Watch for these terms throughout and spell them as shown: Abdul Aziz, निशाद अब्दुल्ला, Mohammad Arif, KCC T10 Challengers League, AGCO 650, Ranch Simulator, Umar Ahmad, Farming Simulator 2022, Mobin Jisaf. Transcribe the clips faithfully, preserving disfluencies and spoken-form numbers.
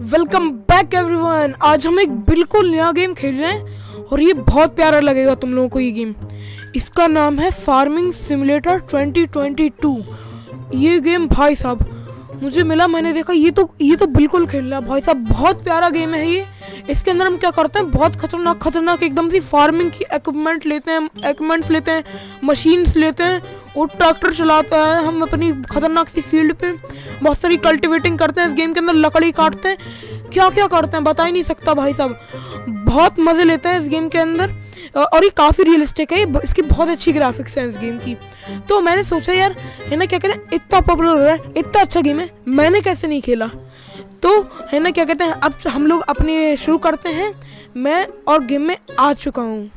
Welcome back everyone. आज हम एक बिल्कुल नया गेम खेल रहे हैं और ये बहुत प्यारा लगेगा तुम लोगों को। ये गेम, इसका नाम है farming simulator twenty twenty two. ये गेम भाई साहब मुझे मिला, मैंने देखा ये तो ये तो बिल्कुल खेल रहा भाई साहब। बहुत प्यारा गेम है ये। इसके अंदर हम क्या करते हैं, बहुत खतरनाक खतरनाक एकदम सी फार्मिंग की इक्विपमेंट लेते हैं, इक्विपमेंट्स लेते हैं, मशीन्स लेते हैं और ट्रैक्टर चलाते हैं। हम अपनी खतरनाक सी फील्ड पे बहुत सारी कल्टिवेटिंग करते हैं। इस गेम के अंदर लकड़ी काटते हैं, क्या क्या करते हैं बता ही नहीं सकता भाई साहब। बहुत मज़े लेते हैं इस गेम के अंदर और ये काफ़ी रियलिस्टिक है। इसकी बहुत अच्छी ग्राफिक्स है इस गेम की। तो मैंने सोचा यार है ना, क्या कहते हैं, इतना पॉपुलर हो रहा है, इतना अच्छा गेम है, मैंने कैसे नहीं खेला। तो है ना, क्या कहते हैं, अब हम लोग अपने शुरू करते हैं। मैं और गेम में आ चुका हूँ।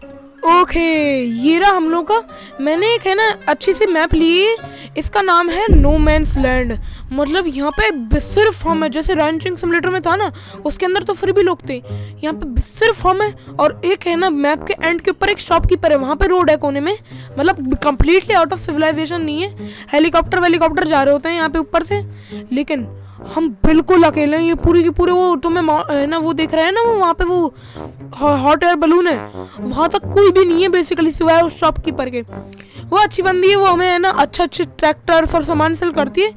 ओके, ये रहा हम लोग का। मैंने एक है ना अच्छी सी मैप ली, इसका नाम है नो मैंस लैंड। मतलब यहाँ पे सिर्फ हम है, जैसे रैंचिंग सिमुलेटर में था ना, उसके अंदर तो फिर भी लोग थे, यहाँ पे सिर्फ हम है। और एक है ना मैप के एंड के ऊपर एक शॉपकीपर है, वहाँ पे रोड है कोने में। मतलब कम्प्लीटली आउट ऑफ सिविलाइजेशन नहीं है। हेलीकॉप्टर वेलीकॉप्टर जा रहे होते हैं यहाँ पे ऊपर से, लेकिन हम बिल्कुल अकेले हैं। ये पूरी की पूरे वो तुम्हें है ना वो देख रहे हैं ना, वो वहाँ पे वो हॉट एयर बलून है, वहाँ तक कोई भी नहीं है बेसिकली सिवाय उस शॉपकीपर के। वो अच्छी बंदी है, वो हमें है ना अच्छे अच्छे ट्रैक्टर्स और सामान सेल करती है।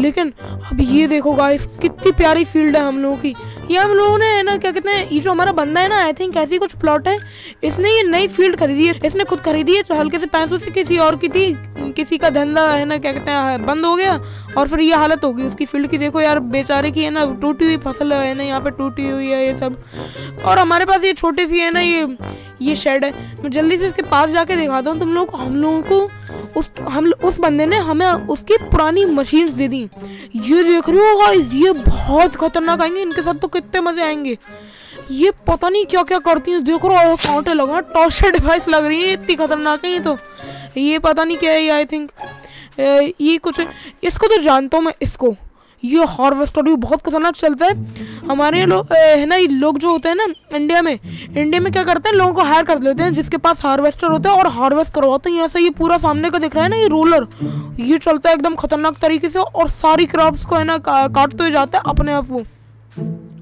लेकिन अब ये देखो गाइस, कितनी प्यारी फील्ड है हम लोगों की। ये हम लोगों ने है ना, क्या कहते हैं, ये जो हमारा बंदा है ना, आई थिंक ऐसी कुछ प्लॉट है, इसने ये नई फील्ड खरीदी है, इसने खुद खरीदी है। तो हल्के से पैसों से किसी और की थी, किसी का धंधा है ना, क्या कहते हैं, बंद हो गया और फिर ये हालत होगी उसकी फील्ड की। देखो यार बेचारे की है ना टूटी हुई फसल है ना, यहाँ पर टूटी हुई है ये सब। और हमारे पास ये छोटी सी है ना ये ये शेड है। मैं जल्दी से इसके पास जाके दिखाता हूँ तुम लोगों को। हम लोगों को उस हम उस बंदे ने हमें उसकी पुरानी मशीन्स दे दी। ये देख रहे हो गाइस, ये बहुत खतरनाक आएंगे, इनके साथ तो कितने मजे आएंगे। ये पता नहीं क्या क्या करती हैं। देख रहे हो कांटे लगा, टॉर्चर डिवाइस लग रही है, इतनी खतरनाक है ये तो। ये पता नहीं क्या है ये, आई थिंक ये कुछ, इसको तो जानता हूँ मैं इसको। ये हार्वेस्टर भी बहुत खतरनाक चलता है। हमारे लोग है ना, ये लोग जो होते हैं ना इंडिया में, इंडिया में क्या करते हैं, लोगों को हायर कर लेते हैं जिसके पास हार्वेस्टर होता है और हार्वेस्ट करवाते हैं। यहाँ से ये पूरा सामने का दिख रहा है ना ये रोलर, ये चलता है एकदम खतरनाक तरीके से और सारी क्रॉप्स को है ना काटते हुए जाता है अपने आप। वो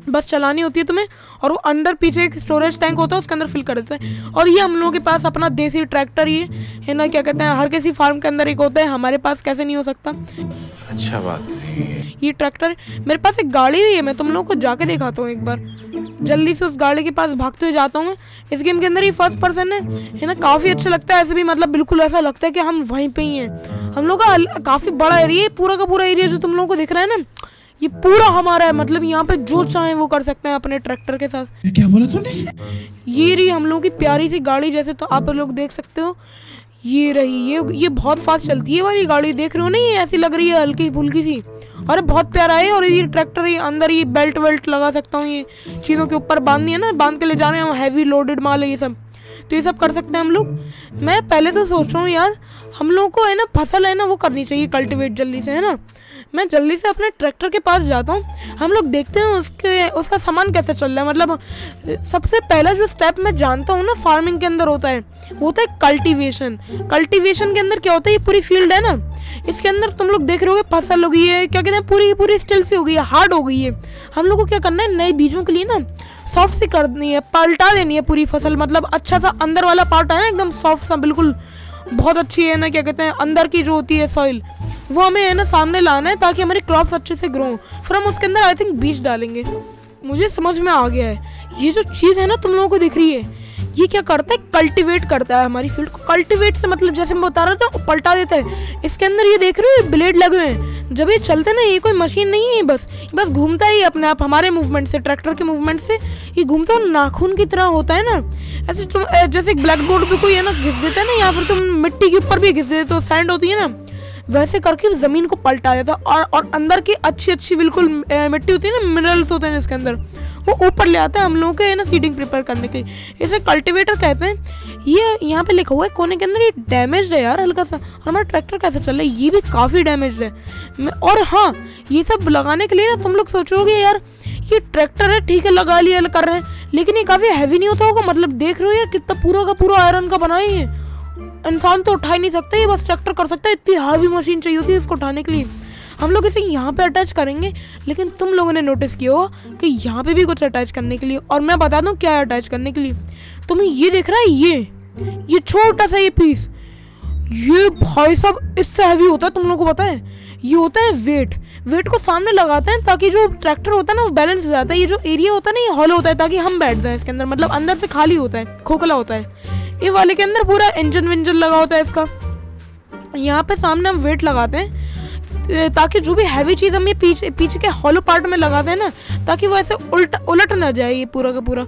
बस चलानी होती है तुम्हें और वो अंदर पीछे एक स्टोरेज टैंक होता है, उसके अंदर फिल कर देते हैं। और ये हम लोगों के पास अपना देसी ट्रैक्टर ये है ना, क्या कहते हैं, हर किसी फार्म के अंदर एक होता है, हमारे पास कैसे नहीं हो सकता। अच्छा बात है ये ट्रैक्टर। मेरे पास एक गाड़ी भी है, मैं तुम लोगों को जाके दिखाता हूँ एक बार। जल्दी से उस गाड़ी के पास भागते हुए जाता हूँ। इस गेम के अंदर ये फर्स्ट पर्सन है है ना, काफ़ी अच्छा लगता है ऐसे भी। मतलब बिल्कुल ऐसा लगता है कि हम वहीं पर ही हैं। हम लोग का काफ़ी बड़ा एरिया, पूरा का पूरा एरिया जो तुम लोगों को दिख रहा है ना, ये पूरा हमारा है। मतलब यहाँ पे जो चाहे वो कर सकते हैं अपने ट्रैक्टर के साथ। ये क्या बोला तूने? ये रही हम लोगों की प्यारी सी गाड़ी, जैसे तो आप लोग देख सकते हो ये रही। ये ये बहुत फास्ट चलती है वाली गाड़ी, देख रहे हो ना, ये ऐसी लग रही है हल्की फुल्की सी। अरे बहुत प्यारा है। और ये ट्रैक्टर ये अंदर ये बेल्ट वेल्ट लगा सकता हूँ, ये चीज़ों के ऊपर बांधनी है ना, बांध के ले जाने हम, हैवी लोडेड माल है ये सब। तो ये सब कर सकते हैं हम लोग। मैं पहले तो सोच रहा हूँ यार हम लोगों को है ना फसल है ना वो करनी चाहिए कल्टिवेट जल्दी से, है ना। मैं जल्दी से अपने ट्रैक्टर के पास जाता हूँ, हम लोग देखते हैं उसके उसका सामान कैसे चल रहा है। मतलब सबसे पहला जो स्टेप मैं जानता हूँ ना फार्मिंग के अंदर होता है, वो होता है कल्टिवेशन। कल्टिवेशन के अंदर क्या होता है, ये पूरी फील्ड है ना, इसके अंदर तुम लोग देख रहे होगे फसल हो गई है, क्या कहते हैं, पूरी पूरी स्टिल सी हो गई है, हार्ड हो गई है। हम लोग को क्या करना है, नए बीजों के लिए ना सॉफ्ट सी करनी है, पलटा देनी है पूरी फसल। मतलब अच्छा सा अंदर वाला पार्ट है ना एकदम सॉफ्ट सा, बिल्कुल बहुत अच्छी है ना, क्या कहते हैं, अंदर की जो होती है सॉइल, वो हमें है ना सामने लाना है ताकि हमारी क्रॉप्स अच्छे से ग्रो हों। फिर हम उसके अंदर आई थिंक बीज डालेंगे। मुझे समझ में आ गया है, ये जो चीज़ है ना तुम लोगों को दिख रही है, ये क्या करता है, कल्टीवेट करता है हमारी फील्ड को। कल्टीवेट से मतलब जैसे मैं बता रहा था, पलटा देता है। इसके अंदर ये देख रहे हो ब्लेड लगे हुए हैं, जब ये चलते ना, ये कोई मशीन नहीं है, बस बस घूमता ही अपने आप हमारे मूवमेंट से, ट्रैक्टर के मूवमेंट से ये घूमता है। नाखून की तरह होता है ना ऐसे, तुम जैसे ब्लैक बोर्ड पर कोई है ना घिस देता है ना, या फिर तुम मिट्टी के ऊपर भी घिस देते हो, सैंड होती है ना, वैसे करके ज़मीन को पलटा जाता है। और और अंदर की अच्छी अच्छी बिल्कुल मिट्टी होती है ना, मिनरल्स होते हैं इसके अंदर, वो ऊपर ले आता है हम लोगों के है ना सीडिंग प्रिपेयर करने के लिए। इसे कल्टीवेटर कहते हैं। ये यहाँ पे लिखा हुआ है कोने के अंदर, ये डैमेज है यार हल्का सा। और हमारा ट्रैक्टर कैसे चल रहा है, ये भी काफ़ी डैमेज है। और हाँ, ये सब लगाने के लिए ना तुम लोग सोचोगे यार ये ट्रैक्टर है, ठीक है लगा लिया कर रहे हैं, लेकिन ये काफ़ी हैवी नहीं होता होगा। मतलब देख रहे हो यार कितना पूरा का पूरा आयरन का बना ही है, इंसान तो उठा ही नहीं सकता, ये बस ट्रैक्टर कर सकता है। इतनी हावी मशीन चाहिए होती है इसको उठाने के लिए। हम लोग इसे यहाँ पे अटैच करेंगे, लेकिन तुम लोगों ने नोटिस किया होगा कि यहाँ पे भी कुछ अटैच करने के लिए, और मैं बता दूँ क्या है अटैच करने के लिए। तुम्हें ये दिख रहा है, ये ये छोटा सा ये पीस, ये भाई साहब इससे हैवी होता है। तुम लोगों को पता है ये होता है वेट। वेट को सामने लगाते हैं ताकि जो ट्रैक्टर होता है ना वो बैलेंस हो जाता है। ये जो एरिया होता है ना ये हॉल होता है ताकि हम बैठ जाएं इसके अंदर, मतलब अंदर से खाली होता है, खोखला होता है। ये वाले के अंदर पूरा इंजन विंजन लगा होता है इसका। यहाँ पे सामने हम वेट लगाते हैं ताकि जो भी हैवी चीज़ हम ये पीछे पीछे के हॉलो पार्ट में लगाते हैं ना, ताकि वो ऐसे उल्ट उलट ना जाए ये पूरा का पूरा।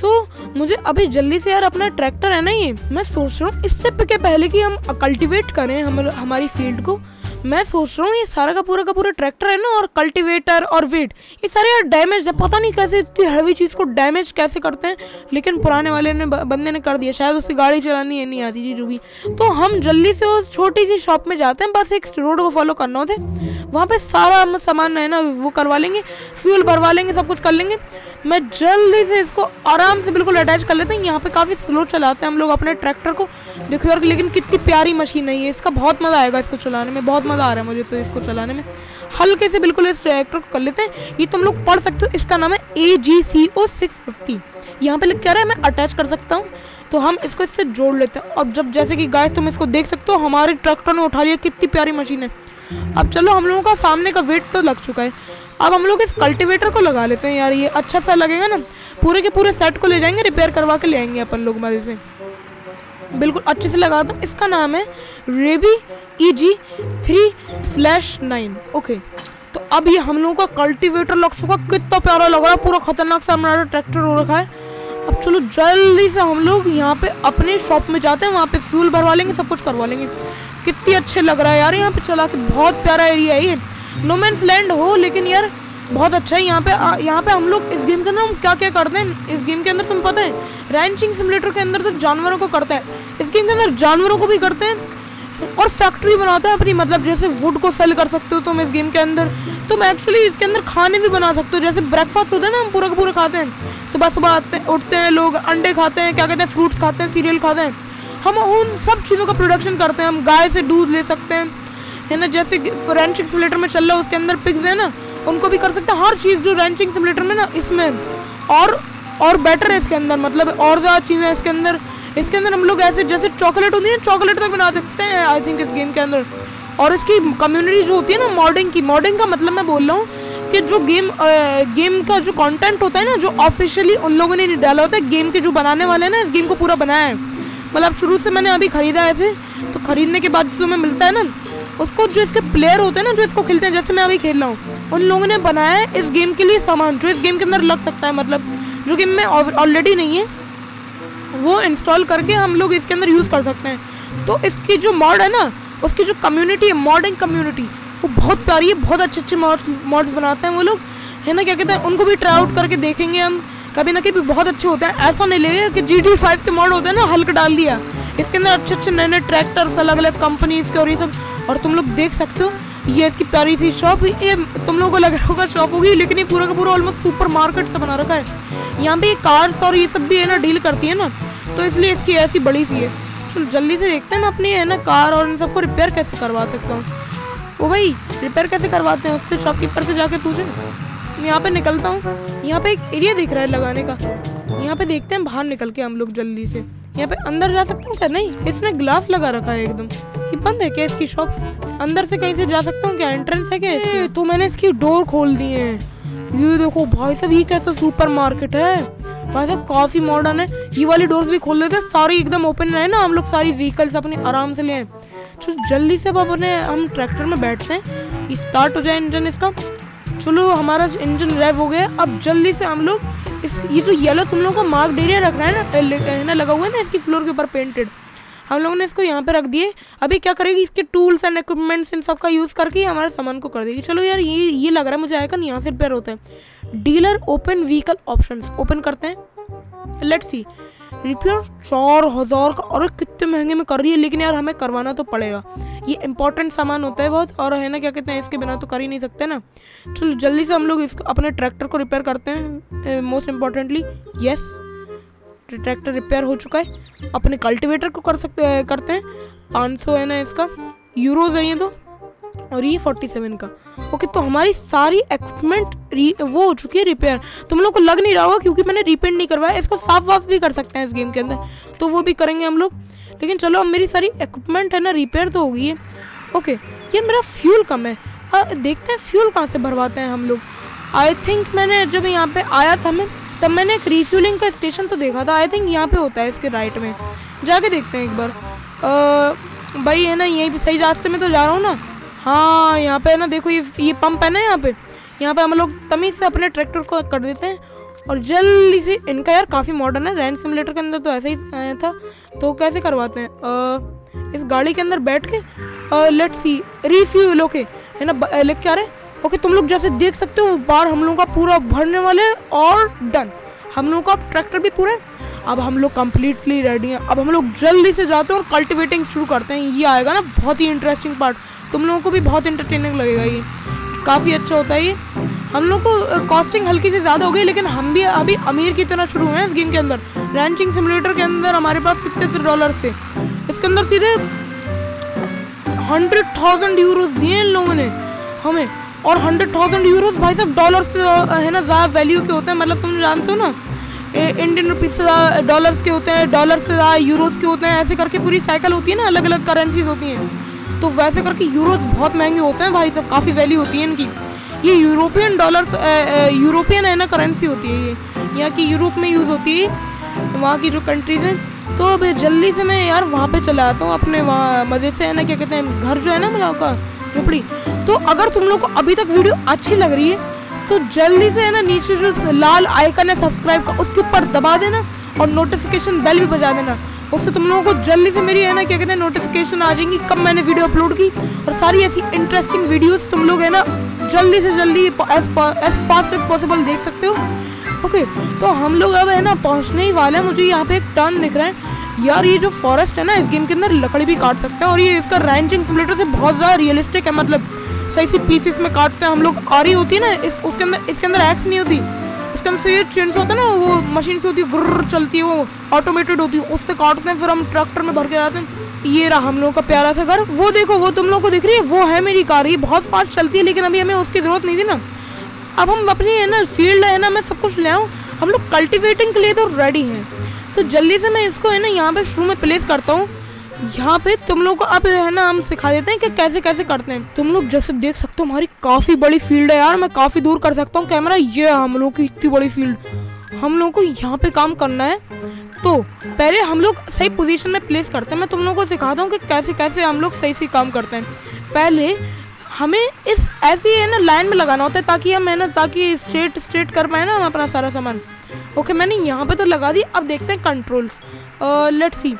तो मुझे अभी जल्दी से यार अपना ट्रैक्टर है ना ये, मैं सोच रहा हूँ इससे के पहले कि हम कल्टिवेट करें हमारी फील्ड को, मैं सोच रहा हूँ ये सारा का पूरा का पूरा ट्रैक्टर है ना और कल्टीवेटर और वेट, ये सारे यार डैमेज है। पता नहीं कैसे इतनी हैवी चीज़ को डैमेज कैसे करते हैं, लेकिन पुराने वाले ने बंदे ने कर दिया, शायद उससे गाड़ी चलानी नहीं आती थी जो भी। तो हम जल्दी से उस छोटी सी शॉप में जाते हैं, बस एक रोड को फॉलो करना होता है, वहाँ पर सारा सामान है ना वो करवा लेंगे, फ्यूल भरवा लेंगे, सब कुछ कर लेंगे। मैं जल्दी से इसको आराम से बिल्कुल अटैच कर लेते हैं। यहाँ पर काफ़ी स्लो चलाते हैं हम लोग अपने ट्रैक्टर को, देखो यार, लेकिन कितनी प्यारी मशीन है ये, इसका बहुत मज़ा आएगा इसको चलाने में, बहुत मज़ा आ रहा है मुझे तो इसको चलाने में। हल्के से बिल्कुल इस ट्रैक्टर को कर लेते हैं, ये तुम लोग पढ़ सकते हो, इसका नाम है ए जी सी ओ सिक्स फिफ्टी। यहाँ पे लिख क्या रहा है, मैं अटैच कर सकता हूँ, तो हम इसको इससे जोड़ लेते हैं। और जब जैसे कि गाइस तुम इसको देख सकते हो, हमारे ट्रैक्टर ने उठा लिया, कितनी प्यारी मशीन है। अब चलो, हम लोगों का सामने का वेट तो लग चुका है, अब हम लोग इस कल्टीवेटर को लगा लेते हैं यार, ये अच्छा सा लगेगा ना। पूरे के पूरे सेट को ले जाएंगे, रिपेयर करवा के ले आएंगे अपन लोग मजे से, बिल्कुल अच्छे से लगा दो। इसका नाम है रेबी E G three slash nine. Okay, तो अब ये हम लोगों का कल्टीवेटर लग चुका, कितना प्यारा लग रहा है, पूरा खतरनाक सा हमारा ट्रैक्टर हो रखा है। अब चलो जल्दी से हम लोग यहाँ पे अपने शॉप में जाते हैं, वहाँ पे फ्यूल भरवा लेंगे, सब कुछ करवा लेंगे। कितनी अच्छे लग रहा है यार यहाँ पे चला के, बहुत प्यारा एरिया है ये, नोमैन्स लैंड हो लेकिन यार बहुत अच्छा है। यहाँ पे यहाँ पे हम लोग इस गेम के अंदर हम क्या क्या करते हैं, इस गेम के अंदर तुम्हें पता है रैंचिंग सिमुलेटर के अंदर तो जानवरों को करते हैं, इस गेम के अंदर जानवरों को भी करते हैं, और फैक्ट्री बनाते हैं अपनी, मतलब जैसे वुड को सेल कर सकते हो तुम इस गेम के अंदर। तुम एक्चुअली इसके अंदर खाने भी बना सकते हो, जैसे ब्रेकफास्ट होता है ना, हम पूरा का पूरा खाते हैं, सुबह सुबह आते उठते हैं लोग, अंडे खाते हैं, क्या कहते हैं, फ्रूट्स खाते हैं, सीरियल खाते हैं, हम उन सब चीज़ों का प्रोडक्शन करते हैं। हम गाय से दूध ले सकते हैं है ना, जैसे रैंचिंग सिमुलेटर में चल रहा है उसके अंदर पिग्स है ना, उनको भी कर सकते हैं। हर चीज़ जो रैंचिंग सिमुलेटर में ना, इसमें और और बेटर है इसके अंदर, मतलब और ज़्यादा चीज़ें इसके अंदर। इसके अंदर हम लोग ऐसे जैसे चॉकलेट होती है, चॉकलेट तक बना सकते हैं आई थिंक इस गेम के अंदर। और इसकी कम्युनिटी जो होती है ना मॉडिंग की, मॉडिंग का मतलब मैं बोल रहा हूँ कि जो गेम आ, गेम का जो कॉन्टेंट होता है ना, जो ऑफिशियली उन लोगों ने नहीं डाला होता है, गेम के जो बनाने वाले हैं ना इस गेम को पूरा बनाया है, मतलब शुरू से मैंने अभी ख़रीदा है ऐसे, तो ख़रीदने के बाद जो तुम्हें मिलता है ना उसको, जो इसके प्लेयर होते हैं ना जो इसको खेलते हैं, जैसे मैं अभी खेल रहा हूँ, उन लोगों ने बनाया है इस गेम के लिए सामान जो इस गेम के अंदर लग सकता है, मतलब जो गेम में ऑलरेडी नहीं है वो इंस्टॉल करके हम लोग इसके अंदर यूज़ कर सकते हैं। तो इसकी जो मॉड है ना, उसकी जो कम्युनिटी है, मॉडिंग कम्युनिटी, वो बहुत प्यारी है, बहुत अच्छे अच्छे मॉड्स बनाते हैं वो लोग है ना, क्या कहते हैं, उनको भी ट्राई आउट करके देखेंगे हम कभी ना कभी, बहुत अच्छे होते हैं। ऐसा नहीं लगेगा कि जी टी फाइव के मॉड होते हैं ना हल्का डाल दिया, इसके अंदर अच्छे अच्छे नए नए ट्रैक्टर्स, अलग अलग कंपनीज के और ये सब। और तुम लोग देख सकते हो ये इसकी प्यारी सी शॉप, ये तुम लोगों को लग रहा होगा शॉप होगी, लेकिन ये पूरा का पूरा ऑलमोस्ट सुपर मार्केट से बना रखा है। यहाँ पे ये कार्स और ये सब भी है ना डील करती है ना, तो इसलिए इसकी ऐसी बड़ी सी है। चलो जल्दी से देखते हैं मैं अपनी है ना कार और इन सबको रिपेयर कैसे करवा सकता हूँ। वो भाई रिपेयर कैसे करवाते हैं उससे शॉपकीपर से जाके पूछे। मैं यहाँ पर निकलता हूँ, यहाँ पर एक एरिया दिख रहा है लगाने का, यहाँ पर देखते हैं बाहर निकल के हम लोग जल्दी से। यहाँ पे अंदर जा सकता हूँ क्या? नहीं, इसने ग्लास लगा रखा है एकदम। ये बंद है क्या इसकी शॉप? अंदर से कहीं से जा सकता हूँ क्या? एंट्रेंस है क्या इसकी? तो मैंने इसकी डोर खोल दी है। ये देखो भाई साहब, ये कैसा सुपर मार्केट है भाई साहब, काफ़ी मॉडर्न है। ये वाली डोर्स भी खोल लेते हैं, सारी एकदम ओपन है ना, हम लोग सारी व्हीकल्स अपने आराम से ले आए। चलो जल्दी से अब अपने हम ट्रैक्टर में बैठते हैं, स्टार्ट हो जाए इंजन इसका। चलो हमारा इंजन रेव हो गया, अब जल्दी से हम लोग इस ये जो तो येलो तुम लोगों का मार्क एरिया रख रहा है ना, है ना लगा हुआ है ना इसकी फ्लोर के ऊपर पेंटेड, हम लोगों ने इसको यहाँ पे रख दिए। अभी क्या करेगी, इसके टूल्स एंड इक्विपमेंट्स इन सब का यूज़ करके हमारे सामान को कर देगी। चलो यार, ये ये लग रहा है मुझे आइकन यहाँ से रिपेयर होता है। Dealer open vehicle options open करते हैं, लेट्स सी। रिपेयर चार हज़ार का, अरे कितने महंगे में कर रही है, लेकिन यार हमें करवाना तो पड़ेगा, ये इंपॉर्टेंट सामान होता है बहुत, और है ना क्या कहते हैं, इसके बिना तो कर ही नहीं सकते ना। चलो जल्दी से हम लोग इसको अपने ट्रैक्टर को रिपेयर करते हैं, most importantly. Yes, tractor repair हो चुका है। अपने कल्टिवेटर को कर सकते करते हैं, पाँच सौ है ना इसका, यूरोज है ये तो, और ये सैंतालीस का। ओके, तो हमारी सारी इक्विपमेंट वो हो चुकी है रिपेयर। तुम लोग को लग नहीं रहा होगा क्योंकि मैंने रिपेंट नहीं करवाया। इसको साफ वाफ भी कर सकते हैं इस गेम के अंदर, तो वो भी करेंगे हम लोग। लेकिन चलो अब मेरी सारी इक्विपमेंट है ना रिपेयर तो होगी है। ओके, ये मेरा फ्यूल कम है। आ, देखते हैं फ्यूल कहाँ से भरवाते हैं हम लोग। आई थिंक मैंने जब यहाँ पे आया था मैं तब मैंने एक रिफ्यूलिंग का स्टेशन तो देखा था। आई थिंक यहाँ पे होता है इसके राइट में, जाके देखते हैं एक बार। आ, भाई है ना यहीं पे सही रास्ते में तो जा रहा हूँ ना। हाँ यहाँ पे है ना, देखो ये ये पंप है ना यहाँ पे। यहाँ पे हम लोग तमीज़ से अपने ट्रैक्टर को कर देते हैं और जल्दी से इनका, यार काफ़ी मॉडर्न है। रैंच सिमुलेटर के अंदर तो ऐसा ही आया था। तो कैसे करवाते हैं आ, इस गाड़ी के अंदर बैठ के लेट्स सी रिफ्यूल। ओके है ना, लिख के आ रहे हैं। ओके, तुम लोग जैसे देख सकते हो बार हम लोगों का पूरा भरने वाले हैं और डन, हम लोगों का ट्रैक्टर भी पूरा। अब हम लोग कम्प्लीटली रेडी हैं। अब हम लोग जल्दी से जाते हैं और कल्टिवेटिंग शुरू करते हैं। ये आएगा ना बहुत ही इंटरेस्टिंग पार्ट, तुम लोगों को भी बहुत इंटरटेनिंग लगेगा। ये काफ़ी अच्छा होता है। ये हम लोग को कॉस्टिंग हल्की से ज़्यादा हो गई, लेकिन हम भी अभी अमीर की तरह शुरू हुए हैं इस गेम के अंदर। रैंचिंग सिमुलेटर के अंदर हमारे पास कितने से डॉलर्स थे, इसके अंदर सीधे हंड्रेड थाउजेंड यूरोज दिए इन लोगों ने हमें। और हंड्रेड थाउजेंड यूरोज भाई साहब डॉलर से है ना ज़्यादा वैल्यू के होते हैं। मतलब तुम जानते हो ना, इंडियन रुपीज़ से ज़्यादा डॉलर्स के होते हैं, डॉलर से ज़्यादा यूरोज़ के होते हैं। ऐसे करके पूरी साइकिल होती है ना, अलग अलग करेंसीज होती हैं। तो वैसे करके यूरोज़ बहुत महंगे होते हैं भाई साहब, काफ़ी वैल्यू होती है इनकी। ये यूरोपियन डॉलर्स, यूरोपियन है ना करेंसी होती है ये, यहाँ की यूरोप में यूज़ होती है, वहाँ की जो कंट्रीज़ हैं। तो अब जल्दी से मैं यार वहाँ पर चला आता हूँ अपने वहाँ मज़े से है ना, क्या कहते हैं, घर जो है ना मेरा का झोपड़ी। तो अगर तुम लोग को अभी तक वीडियो अच्छी लग रही है तो जल्दी से है ना नीचे जो लाल आइकन है सब्सक्राइब का, उसके ऊपर दबा देना और नोटिफिकेशन बेल भी बजा देना। उससे तुम लोगों को जल्दी से मेरी है ना क्या कहते हैं नोटिफिकेशन आ जाएंगी कब मैंने वीडियो अपलोड की। और सारी ऐसी इंटरेस्टिंग वीडियोस तुम लोग है ना जल्दी से जल्दी एज फास्ट एज पॉसिबल देख सकते हो। ओके, तो हम लोग अब है ना पहुँचने ही वाले हैं। मुझे यहाँ पर एक टर्न दिख रहा है यार। ये जो फॉरेस्ट है ना इस गेम के अंदर लकड़ी भी काट सकते हैं, और ये इसका रैंचिंग सिमुलेटर से बहुत ज़्यादा रियलिस्टिक है। मतलब सही से पीसेस में काटते हैं हम लोग। आरी होती है ना इस, उसके अंदर, इसके अंदर एक्स नहीं होती, उसके अंदर से ये चेन से होता है ना, वो मशीन से होती है, गुर्र चलती है, वो ऑटोमेटेड होती है, उससे काटते हैं। फिर हम ट्रैक्टर में भर के जाते हैं। ये रहा हम लोगों का प्यारा सा घर। वो देखो, वो तुम लोग को दिख रही है, वो है मेरी कार। ये बहुत फास्ट चलती है, लेकिन अभी हमें उसकी ज़रूरत नहीं थी ना। अब हम अपनी है ना फील्ड है ना, मैं सब कुछ ले आऊँ। हम लोग कल्टिवेटिंग के लिए तो रेडी हैं। तो जल्दी से मैं इसको है ना यहाँ पर शुरू में प्लेस करता हूँ। यहाँ पे तुम लोग को अब है ना हम सिखा देते हैं कि कैसे कैसे करते हैं। तुम लोग जैसे देख सकते हो हमारी काफ़ी बड़ी फील्ड है यार, मैं काफ़ी दूर कर सकता हूँ कैमरा। ये हम लोगों की इतनी बड़ी फील्ड, हम लोगों को यहाँ पे काम करना है। तो पहले हम लोग सही पोजीशन में प्लेस करते हैं। मैं तुम लोगों को सिखाता हूँ कि कैसे कैसे हम लोग सही से काम करते हैं। पहले हमें इस ऐसी है ना लाइन में लगाना होता है, ताकि हम है ना ताकि स्ट्रेट स्ट्रेट कर पाए ना हम अपना सारा सामान। ओके, मैंने यहाँ पर तो लगा दी। अब देखते हैं कंट्रोल्स। लेट्स सी,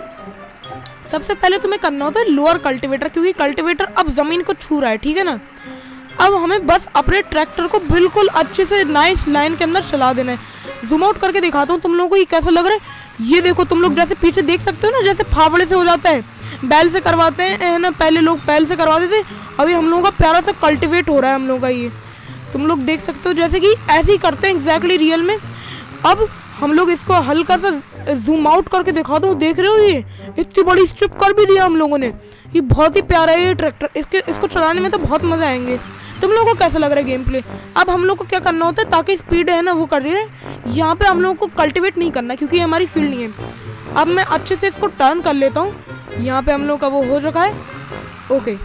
सबसे पहले तुम्हें करना होता है लोअर कल्टीवेटर, क्योंकि कल्टीवेटर अब ज़मीन को छू रहा है, ठीक है ना। अब हमें बस अपने ट्रैक्टर को बिल्कुल अच्छे से नाइस लाइन के अंदर चला देना है। जूम आउट करके दिखाता हूँ तुम लोगों को ये कैसा लग रहा है। ये देखो, तुम लोग जैसे पीछे देख सकते हो ना, जैसे फावड़े से हो जाता है, बैल से करवाते हैं है ना, पहले लोग बैल से करवाते थे, अभी हम लोगों का प्यारा सा कल्टिवेट हो रहा है हम लोगों का। ये तुम लोग देख सकते हो जैसे कि ऐसे ही करते हैं एग्जैक्टली रियल में। अब हम लोग इसको हल्का सा जूम आउट करके दिखा दूँ, देख रहे हो ये इतनी बड़ी स्ट्रिप कर भी दिया हम लोगों ने। ये बहुत ही प्यारा है ये ट्रैक्टर, इसके इसको चलाने में तो बहुत मज़ा आएंगे। तुम लोगों को कैसा लग रहा है गेम प्ले? अब हम लोग को क्या करना होता है, ताकि स्पीड है ना वो कर रही है। यहाँ पे हम लोगों को कल्टिवेट नहीं करना क्योंकि हमारी फील्ड नहीं है। अब मैं अच्छे से इसको टर्न कर लेता हूँ। यहाँ पर हम लोग का वो हो चुका है। ओके,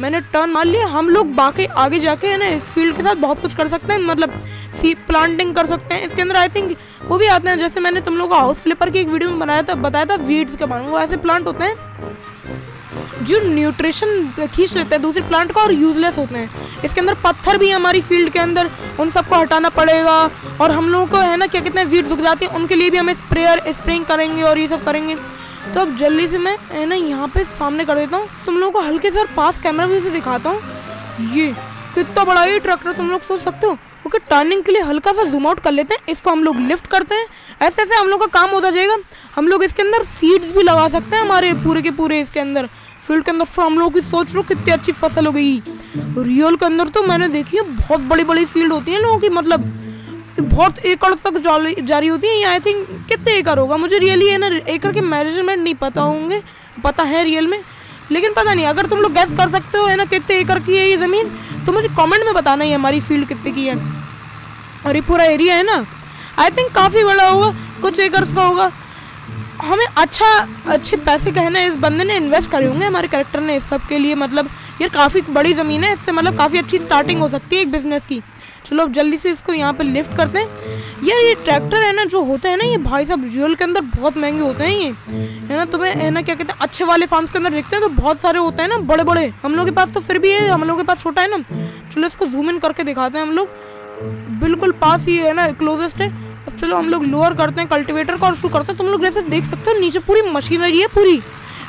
मैंने टर्न मार लिया। हम लोग बाकी आगे जाके है ना इस फील्ड के साथ बहुत कुछ कर सकते हैं। मतलब सी प्लांटिंग कर सकते हैं इसके अंदर। आई थिंक वो भी आते हैं, जैसे मैंने तुम लोगों को हाउस फ्लिपर की एक वीडियो में बनाया था, बताया था वीड्स के बारे में। वो ऐसे प्लांट होते हैं जो न्यूट्रिशन खींच लेते हैं दूसरे प्लांट का और यूजलेस होते हैं। इसके अंदर पत्थर भी हैं हमारी फील्ड के अंदर, उन सबको हटाना पड़ेगा। और हम लोगों को है ना क्या कितने वीड्स उग जाते हैं, उनके लिए भी हमें स्प्रेयर स्प्रेइंग करेंगे और ये सब करेंगे। तो अब जल्दी से मैं है ना यहाँ पे सामने कर देता हूँ। तुम लोगों को हल्के से और पास कैमरा व्यू से दिखाता हूँ ये कितना बड़ा ये ट्रैक्टर तुम लोग सोच सकते हो। ओके, टर्निंग के लिए हल्का सा जूम आउट कर लेते हैं, इसको हम लोग लिफ्ट करते हैं। ऐसे ऐसे हम लोग का काम होता जाएगा। हम लोग इसके अंदर सीड्स भी लगा सकते हैं हमारे पूरे के पूरे इसके अंदर फील्ड के अंदर। फिर हम लोगों की सोच लो कितनी अच्छी फसल हो गई। रियल के अंदर तो मैंने देखी है बहुत बड़ी बड़ी फील्ड होती है लोगों की, मतलब बहुत एकड़ तक जारी होती है। आई थिंक कितने एकड़ होगा, मुझे रियली है ना एकड़ के मेजरमेंट नहीं पता होंगे, पता है रियल में। लेकिन पता नहीं, अगर तुम लोग गैस कर सकते हो है ना कितने एकड़ की है ये ज़मीन, तो मुझे कमेंट में बताना है हमारी फील्ड कितने की है। और ये पूरा एरिया है ना, आई थिंक काफ़ी बड़ा होगा, कुछ एकर्स का होगा। हमें अच्छा अच्छे पैसे कहना इस बंदे ने इन्वेस्ट करे होंगे हमारे कैरेक्टर ने इस सब के लिए। मतलब यार काफ़ी बड़ी ज़मीन है, इससे मतलब काफ़ी अच्छी स्टार्टिंग हो सकती है एक बिज़नेस की। चलो अब जल्दी से इसको यहाँ पे लिफ्ट करते हैं। यार ये ट्रैक्टर है ना जो होते हैं ना, ये भाई साहब रियल के अंदर बहुत महंगे होते हैं ये, है ना। तुम्हें है ना क्या कहते हैं, अच्छे वाले फार्म्स के अंदर देखते हैं तो बहुत सारे होते हैं ना बड़े बड़े। हम लोग के पास तो फिर भी है, हम लोग के पास छोटा है ना। चलो इसको जूम इन करके दिखाते हैं, हम लोग बिल्कुल पास ही है ना, क्लोजेस्ट है। अब चलो हम लोग लोअर करते हैं कल्टिवेटर का और शुरू करते हैं। तुम लोग जैसे देख सकते हो नीचे पूरी मशीनरी है, पूरी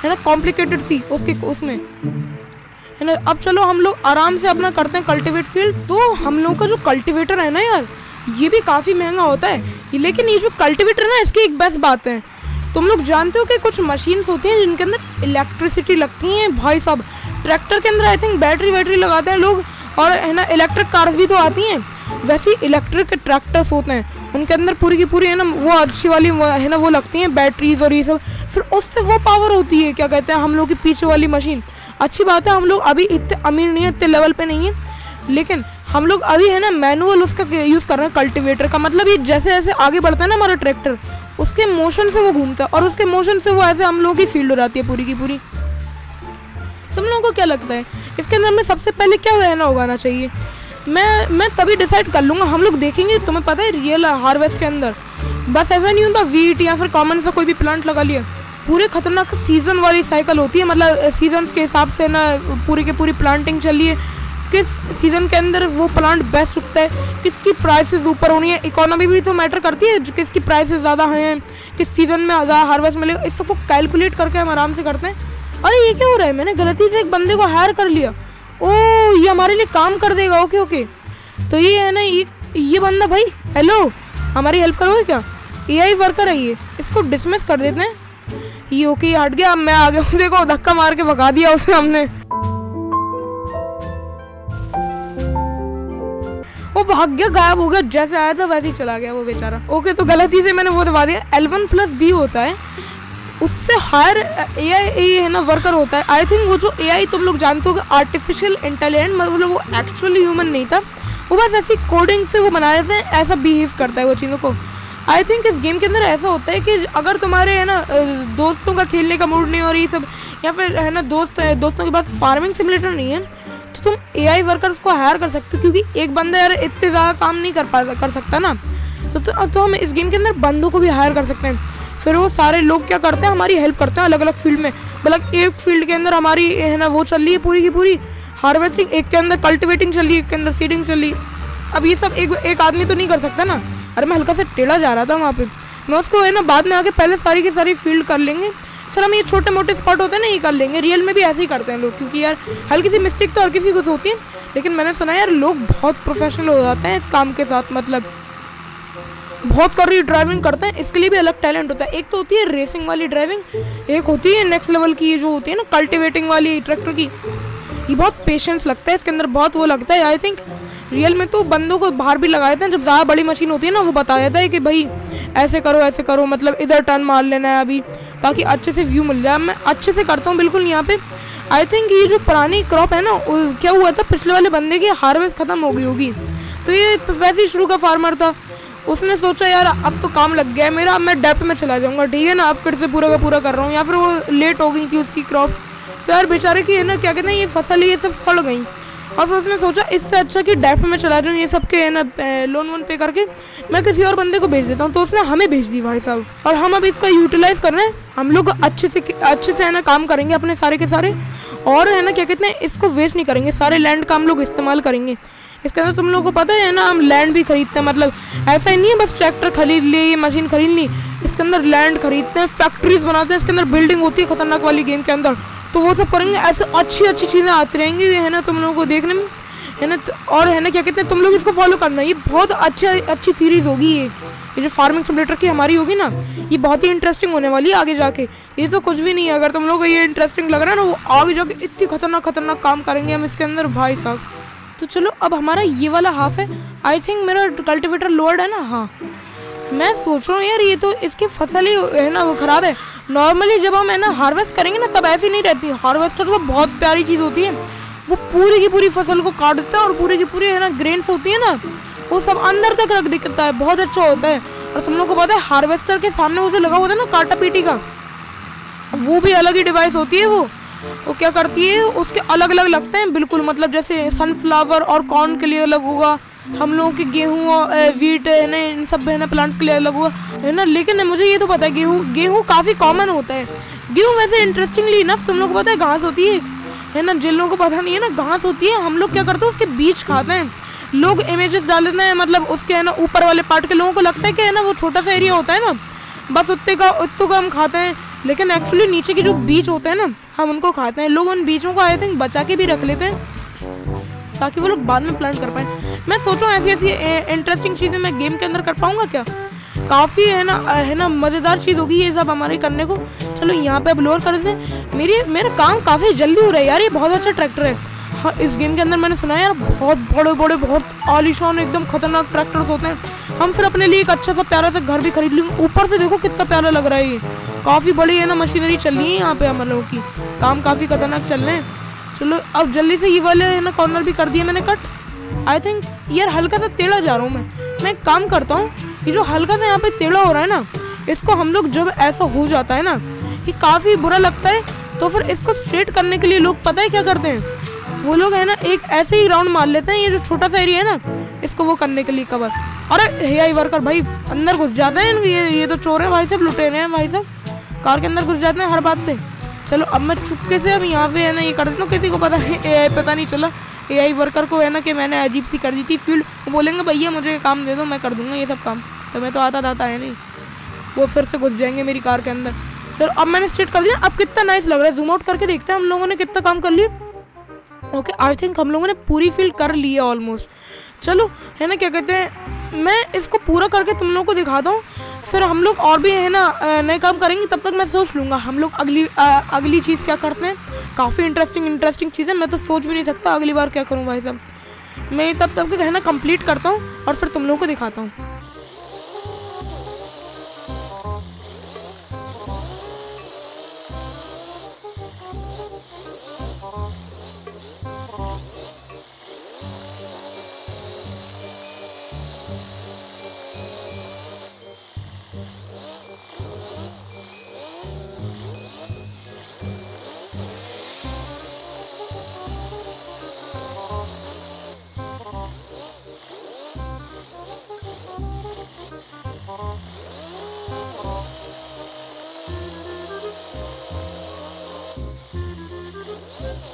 है ना कॉम्प्लिकेटेड सी उसके उसमें है ना। अब चलो हम लोग आराम से अपना करते हैं कल्टिवेट फील्ड। तो हम लोग का जो कल्टिवेटर है ना यार, ये भी काफ़ी महंगा होता है, लेकिन ये जो कल्टिवेटर है ना इसकी एक बेस्ट बात है। तुम लोग जानते हो कि कुछ मशीन्स होती हैं जिनके अंदर इलेक्ट्रिसिटी लगती हैं भाई साहब। ट्रैक्टर के अंदर आई थिंक बैटरी वैटरी लगाते हैं लोग, और है ना इलेक्ट्रिक कार्स भी तो आती हैं, वैसे इलेक्ट्रिक ट्रैक्टर्स होते हैं उनके अंदर पूरी की पूरी है ना वो अच्छी वाली है ना वो लगती हैं बैटरीज और ये सब। फिर उससे वो पावर होती है क्या कहते हैं हम लोग की पीछे वाली मशीन। अच्छी बात है हम लोग अभी इतने अमीर नहीं है, इतने लेवल पे नहीं है, लेकिन हम लोग अभी है ना मैनुअल उसका यूज़ कर रहे हैं कल्टिवेटर का। मतलब ये जैसे जैसे आगे बढ़ता है ना हमारा ट्रैक्टर, उसके मोशन से वो घूमता है और उसके मोशन से वो ऐसे हम लोगों की फील्ड हो जाती है पूरी की पूरी। तुम लोगों को क्या लगता है इसके अंदर हमें सबसे पहले क्या रहना उगाना चाहिए? मैं मैं तभी डिसाइड कर लूँगा, हम लोग देखेंगे। तुम्हें पता है रियल हार्वेस्ट के अंदर बस ऐसा नहीं होता वीट या फिर कॉमन सा कोई भी प्लांट लगा लिया, पूरे खतरनाक सीज़न वाली साइकिल होती है। मतलब सीजन्स के हिसाब से ना पूरी के पूरी प्लांटिंग चली है, किस सीज़न के अंदर वो प्लांट बेस्ट उगता है, किसकी प्राइसेस ऊपर होनी है, इकोनॉमी भी तो मैटर करती है, किसकी प्राइसेस ज़्यादा हैं, किस सीज़न में ज़्यादा हार्वेस्ट मिलेगा, इस सबको कैलकुलेट करके हम आराम से करते हैं। अरे ये क्या हो रहा है, मैंने गलती से एक बंदे को हायर कर लिया। ओ ये हमारे लिए काम कर देगा, ओके ओके। तो ये है ना ये ये बंदा भाई, हेलो हमारी हेल्प करोगे क्या? ए आई वर्कर है ये, इसको डिसमिस कर देते हैं। ये ओके हट गया, अब मैं आ गया हूँ, देखो धक्का मार के भगा दिया उसे हमने। वो भाग गया, गायब हो गया, जैसे आया था वैसे ही चला गया वो बेचारा। ओके तो गलती से मैंने वो दबा दिया। एल वन प्लस बी होता है, उससे हायर ए आई है ना वर्कर होता है। आई थिंक वो जो ए आई तुम लोग जानते हो कि आर्टिफिशियल इंटेलिजेंट, मतलब वो एक्चुअली ह्यूमन नहीं था, वो बस ऐसी कोडिंग से वो बना देते हैं, ऐसा बिहेव करता है वो चीज़ों को। आई थिंक इस गेम के अंदर ऐसा होता है कि अगर तुम्हारे है ना दोस्तों का खेलने का मूड नहीं हो रही सब, या फिर है ना दोस्त दोस्तों के पास फार्मिंग सिमुलेटर नहीं है, तो तुम एआई वर्कर्स को हायर कर सकते हो, क्योंकि एक बंदा यार इतने ज़्यादा काम नहीं कर पा कर सकता ना। तो, तो, तो हम इस गेम के अंदर बंदों को भी हायर कर सकते हैं। फिर वो सारे लोग क्या करते हैं, हमारी हेल्प करते हैं अलग अलग फील्ड में। मतलब एक फील्ड के अंदर हमारी है ना वो चल रही है पूरी की पूरी हार्वेस्टिंग, एक के अंदर कल्टिवेटिंग चल रही है, एक के अंदर सीडिंग चल रही। अब ये सब एक एक आदमी तो नहीं कर सकता ना। अरे मैं हल्का सा टेढ़ा जा रहा था वहाँ पे, मैं उसको है ना बाद में आके पहले सारी की सारी फील्ड कर लेंगे। सर हम ये छोटे मोटे स्पॉट होते हैं ना, ये कर लेंगे। रियल में भी ऐसे ही करते हैं लोग, क्योंकि यार हल्की सी मिस्टेक तो हर किसी को होती है, लेकिन मैंने सुना यार लोग बहुत प्रोफेशनल हो जाते हैं इस काम के साथ। मतलब बहुत कर रही ड्राइविंग करते हैं, इसके लिए भी अलग टैलेंट होता है। एक तो होती है रेसिंग वाली ड्राइविंग, एक होती है नेक्स्ट लेवल की जो होती है ना कल्टिवेटिंग वाली ट्रैक्टर की। ये बहुत पेशेंस लगता है इसके अंदर, बहुत वो लगता है। आई थिंक रियल में तो बंदों को बाहर भी लगाए थे, जब ज़्यादा बड़ी मशीन होती है ना वो बता देता है कि भाई ऐसे करो ऐसे करो, मतलब इधर टर्न मार लेना है अभी, ताकि अच्छे से व्यू मिल जाए। मैं अच्छे से करता हूँ बिल्कुल यहाँ पे। आई थिंक ये जो पुरानी क्रॉप है ना, क्या हुआ था पिछले वाले बंदे की हार्वेस्ट ख़त्म हो गई होगी, तो ये वैसे ही शुरू का फार्मर था, उसने सोचा यार अब तो काम लग गया है मेरा, अब मैं डेप्थ में चला जाऊँगा, ठीक है ना, अब फिर से पूरा का पूरा कर रहा हूँ। या फिर वो लेट हो गई थी उसकी क्रॉप, तो यार बेचारे की है ना क्या कहते हैं ये फसल ये सब सड़ गई, और फिर उसने सोचा इससे अच्छा कि डेप्थ में चला जाऊँ, ये सब के है ना लोन वोन पे करके मैं किसी और बंदे को भेज देता हूँ। तो उसने हमें भेज दी भाई साहब, और हम अब इसका यूटिलाइज़ कर रहे हैं। हम लोग अच्छे से अच्छे से है ना काम करेंगे अपने सारे के सारे, और है ना क्या कहते हैं इसको वेस्ट नहीं करेंगे, सारे लैंड का हम लोग इस्तेमाल करेंगे इसके अंदर। तुम लोगों को पता है ना हम लैंड भी खरीदते हैं, मतलब ऐसा ही नहीं है बस ट्रैक्टर खरीद लिए, मशीन खरीद ली, इसके अंदर लैंड खरीदते हैं, फैक्ट्रीज बनाते हैं, इसके अंदर बिल्डिंग होती है खतरनाक वाली गेम के अंदर, तो वो सब करेंगे। ऐसे अच्छी अच्छी चीज़ें आती रहेंगी है ना तुम लोगों को देखने में, है ना। और है ना क्या कहते हैं तुम लोग इसको फॉलो करना, ये बहुत अच्छी अच्छी सीरीज़ होगी ये ये जो फार्मिंग सिमुलेटर की हमारी होगी ना, ये बहुत ही इंटरेस्टिंग होने वाली है आगे जाके। ये तो कुछ भी नहीं है, अगर तुम लोग को ये इंटरेस्टिंग लग रहा है ना, वो आगे जाके इतनी खतरनाक खतरनाक काम करेंगे हम इसके अंदर भाई साहब। तो चलो अब हमारा ये वाला हाफ है। आई थिंक मेरा कल्टिवेटर लोड है ना, हाँ मैं सोच रहा हूँ यार ये तो इसकी फसल ही है ना वो ख़राब है, नॉर्मली जब हम है ना हार्वेस्ट करेंगे ना तब ऐसी नहीं रहती। हार्वेस्टर तो बहुत प्यारी चीज़ होती है, वो पूरी की पूरी फसल को काट देता है और पूरी की पूरी है ना ग्रेन्स होती है ना वो सब अंदर तक रख देता है, बहुत अच्छा होता है। और तुम लोगों को पता है हार्वेस्टर के सामने वो जो लगा होता है ना काटा पीटी का, वो भी अलग ही डिवाइस होती है। वो वो क्या करती है, उसके अलग अलग लगते हैं बिल्कुल, मतलब जैसे सनफ्लावर और कॉर्न के लिए अलग होगा, हम लोगों के गेहूँ और वीट है ना इन सब है ना प्लांट्स के लिए अलग हुआ है ना। लेकिन मुझे ये तो पता है गेहूँ गेहूँ काफ़ी कॉमन होता है। गेहूँ वैसे इंटरेस्टिंगली इनफ तुम लोग को पता है घास होती है है ना, जिन लोगों को पता नहीं है ना घास होती है। हम लोग क्या करते हैं उसके बीज खाते हैं, लोग इमेजेस डाल देते हैं, मतलब उसके है ना ऊपर वाले पार्ट के लोगों को लगता है कि है ना वो छोटा सा एरिया होता है ना बस उतने का उतने का हम खाते हैं, लेकिन एक्चुअली नीचे के जो बीज होते हैं ना हम उनको खाते हैं। लोग उन बीजों को आई थिंक बचा के भी रख लेते हैं ताकि वो लोग बाद में प्लांट कर पाए। मैं सोचूं ऐसी ऐसी इंटरेस्टिंग चीज़ें मैं गेम के अंदर कर पाऊँगा क्या, काफ़ी है ना है ना मज़ेदार चीज़ होगी ये सब हमारे करने को। चलो यहाँ पे अब लोअर कर दें। मेरी मेरा काम काफ़ी जल्दी हो रहा है यार, ये बहुत अच्छा ट्रैक्टर है। हाँ, इस गेम के अंदर मैंने सुना है यार बहुत बड़े बड़े बहुत आलीशान एकदम खतरनाक ट्रैक्टर्स होते हैं। हम फिर अपने लिए एक अच्छा सा प्यारा सा घर भी खरीद लेंगे। ऊपर से देखो कितना प्यारा लग रहा है, ये काफ़ी बड़ी है ना मशीनरी चल रही है यहाँ पे, हम लोगों की काम काफ़ी खतरनाक चल रहे हैं। चलो अब जल्दी से ये वाले है ना कॉर्नर भी कर दिया मैंने कट। आई थिंक यार हल्का सा टेढ़ा जा रहा हूँ मैं मैं काम करता हूँ, ये जो हल्का सा यहाँ पे टेढ़ा हो रहा है ना इसको हम लोग जब ऐसा हो जाता है ना ये काफ़ी बुरा लगता है, तो फिर इसको स्ट्रेट करने के लिए लोग पता है क्या करते हैं, वो लोग है ना एक ऐसे ही राउंड मार लेते हैं ये जो छोटा सा एरिया है ना इसको वो करने के लिए कवर। अरे हे आई वर्कर भाई अंदर घुस जाते हैं ये ये तो चोर है भाई साहब, लुटेरे हैं भाई साहब, कार के अंदर घुस जाते हैं हर बात पे। चलो अब मैं चुपके से अब यहाँ पे है ना ये कर देता हूँ, किसी को पता नहीं एआई पता नहीं चला एआई वर्कर को है ना कि मैंने अजीब सी कर दी थी फील्ड, वो बोलेंगे भैया मुझे काम दे दो मैं कर दूँगा ये सब काम, तो मैं तो आता आता है नहीं, वो फिर से घुस जाएंगे मेरी कार के अंदर। चलो अब मैंने स्ट्रेट कर दिया, अब कितना नाइस लग रहा है। जूम आउट करके देखते हैं हम लोगों ने कितना काम कर लिया। ओके आई थिंक हम लोगों ने पूरी फील्ड कर ली है ऑलमोस्ट। चलो है ना क्या कहते हैं, मैं इसको पूरा करके तुम लोगों को दिखाता हूँ, फिर हम लोग और भी है ना नए काम करेंगे। तब तक मैं सोच लूँगा हम लोग अगली आ, अगली चीज़ क्या करते हैं। काफ़ी इंटरेस्टिंग इंटरेस्टिंग चीज़ें मैं तो सोच भी नहीं सकता अगली बार क्या करूँ भाई साहब। मैं तब तक है ना कंप्लीट करता हूँ और फिर तुम लोगों को दिखाता हूँ।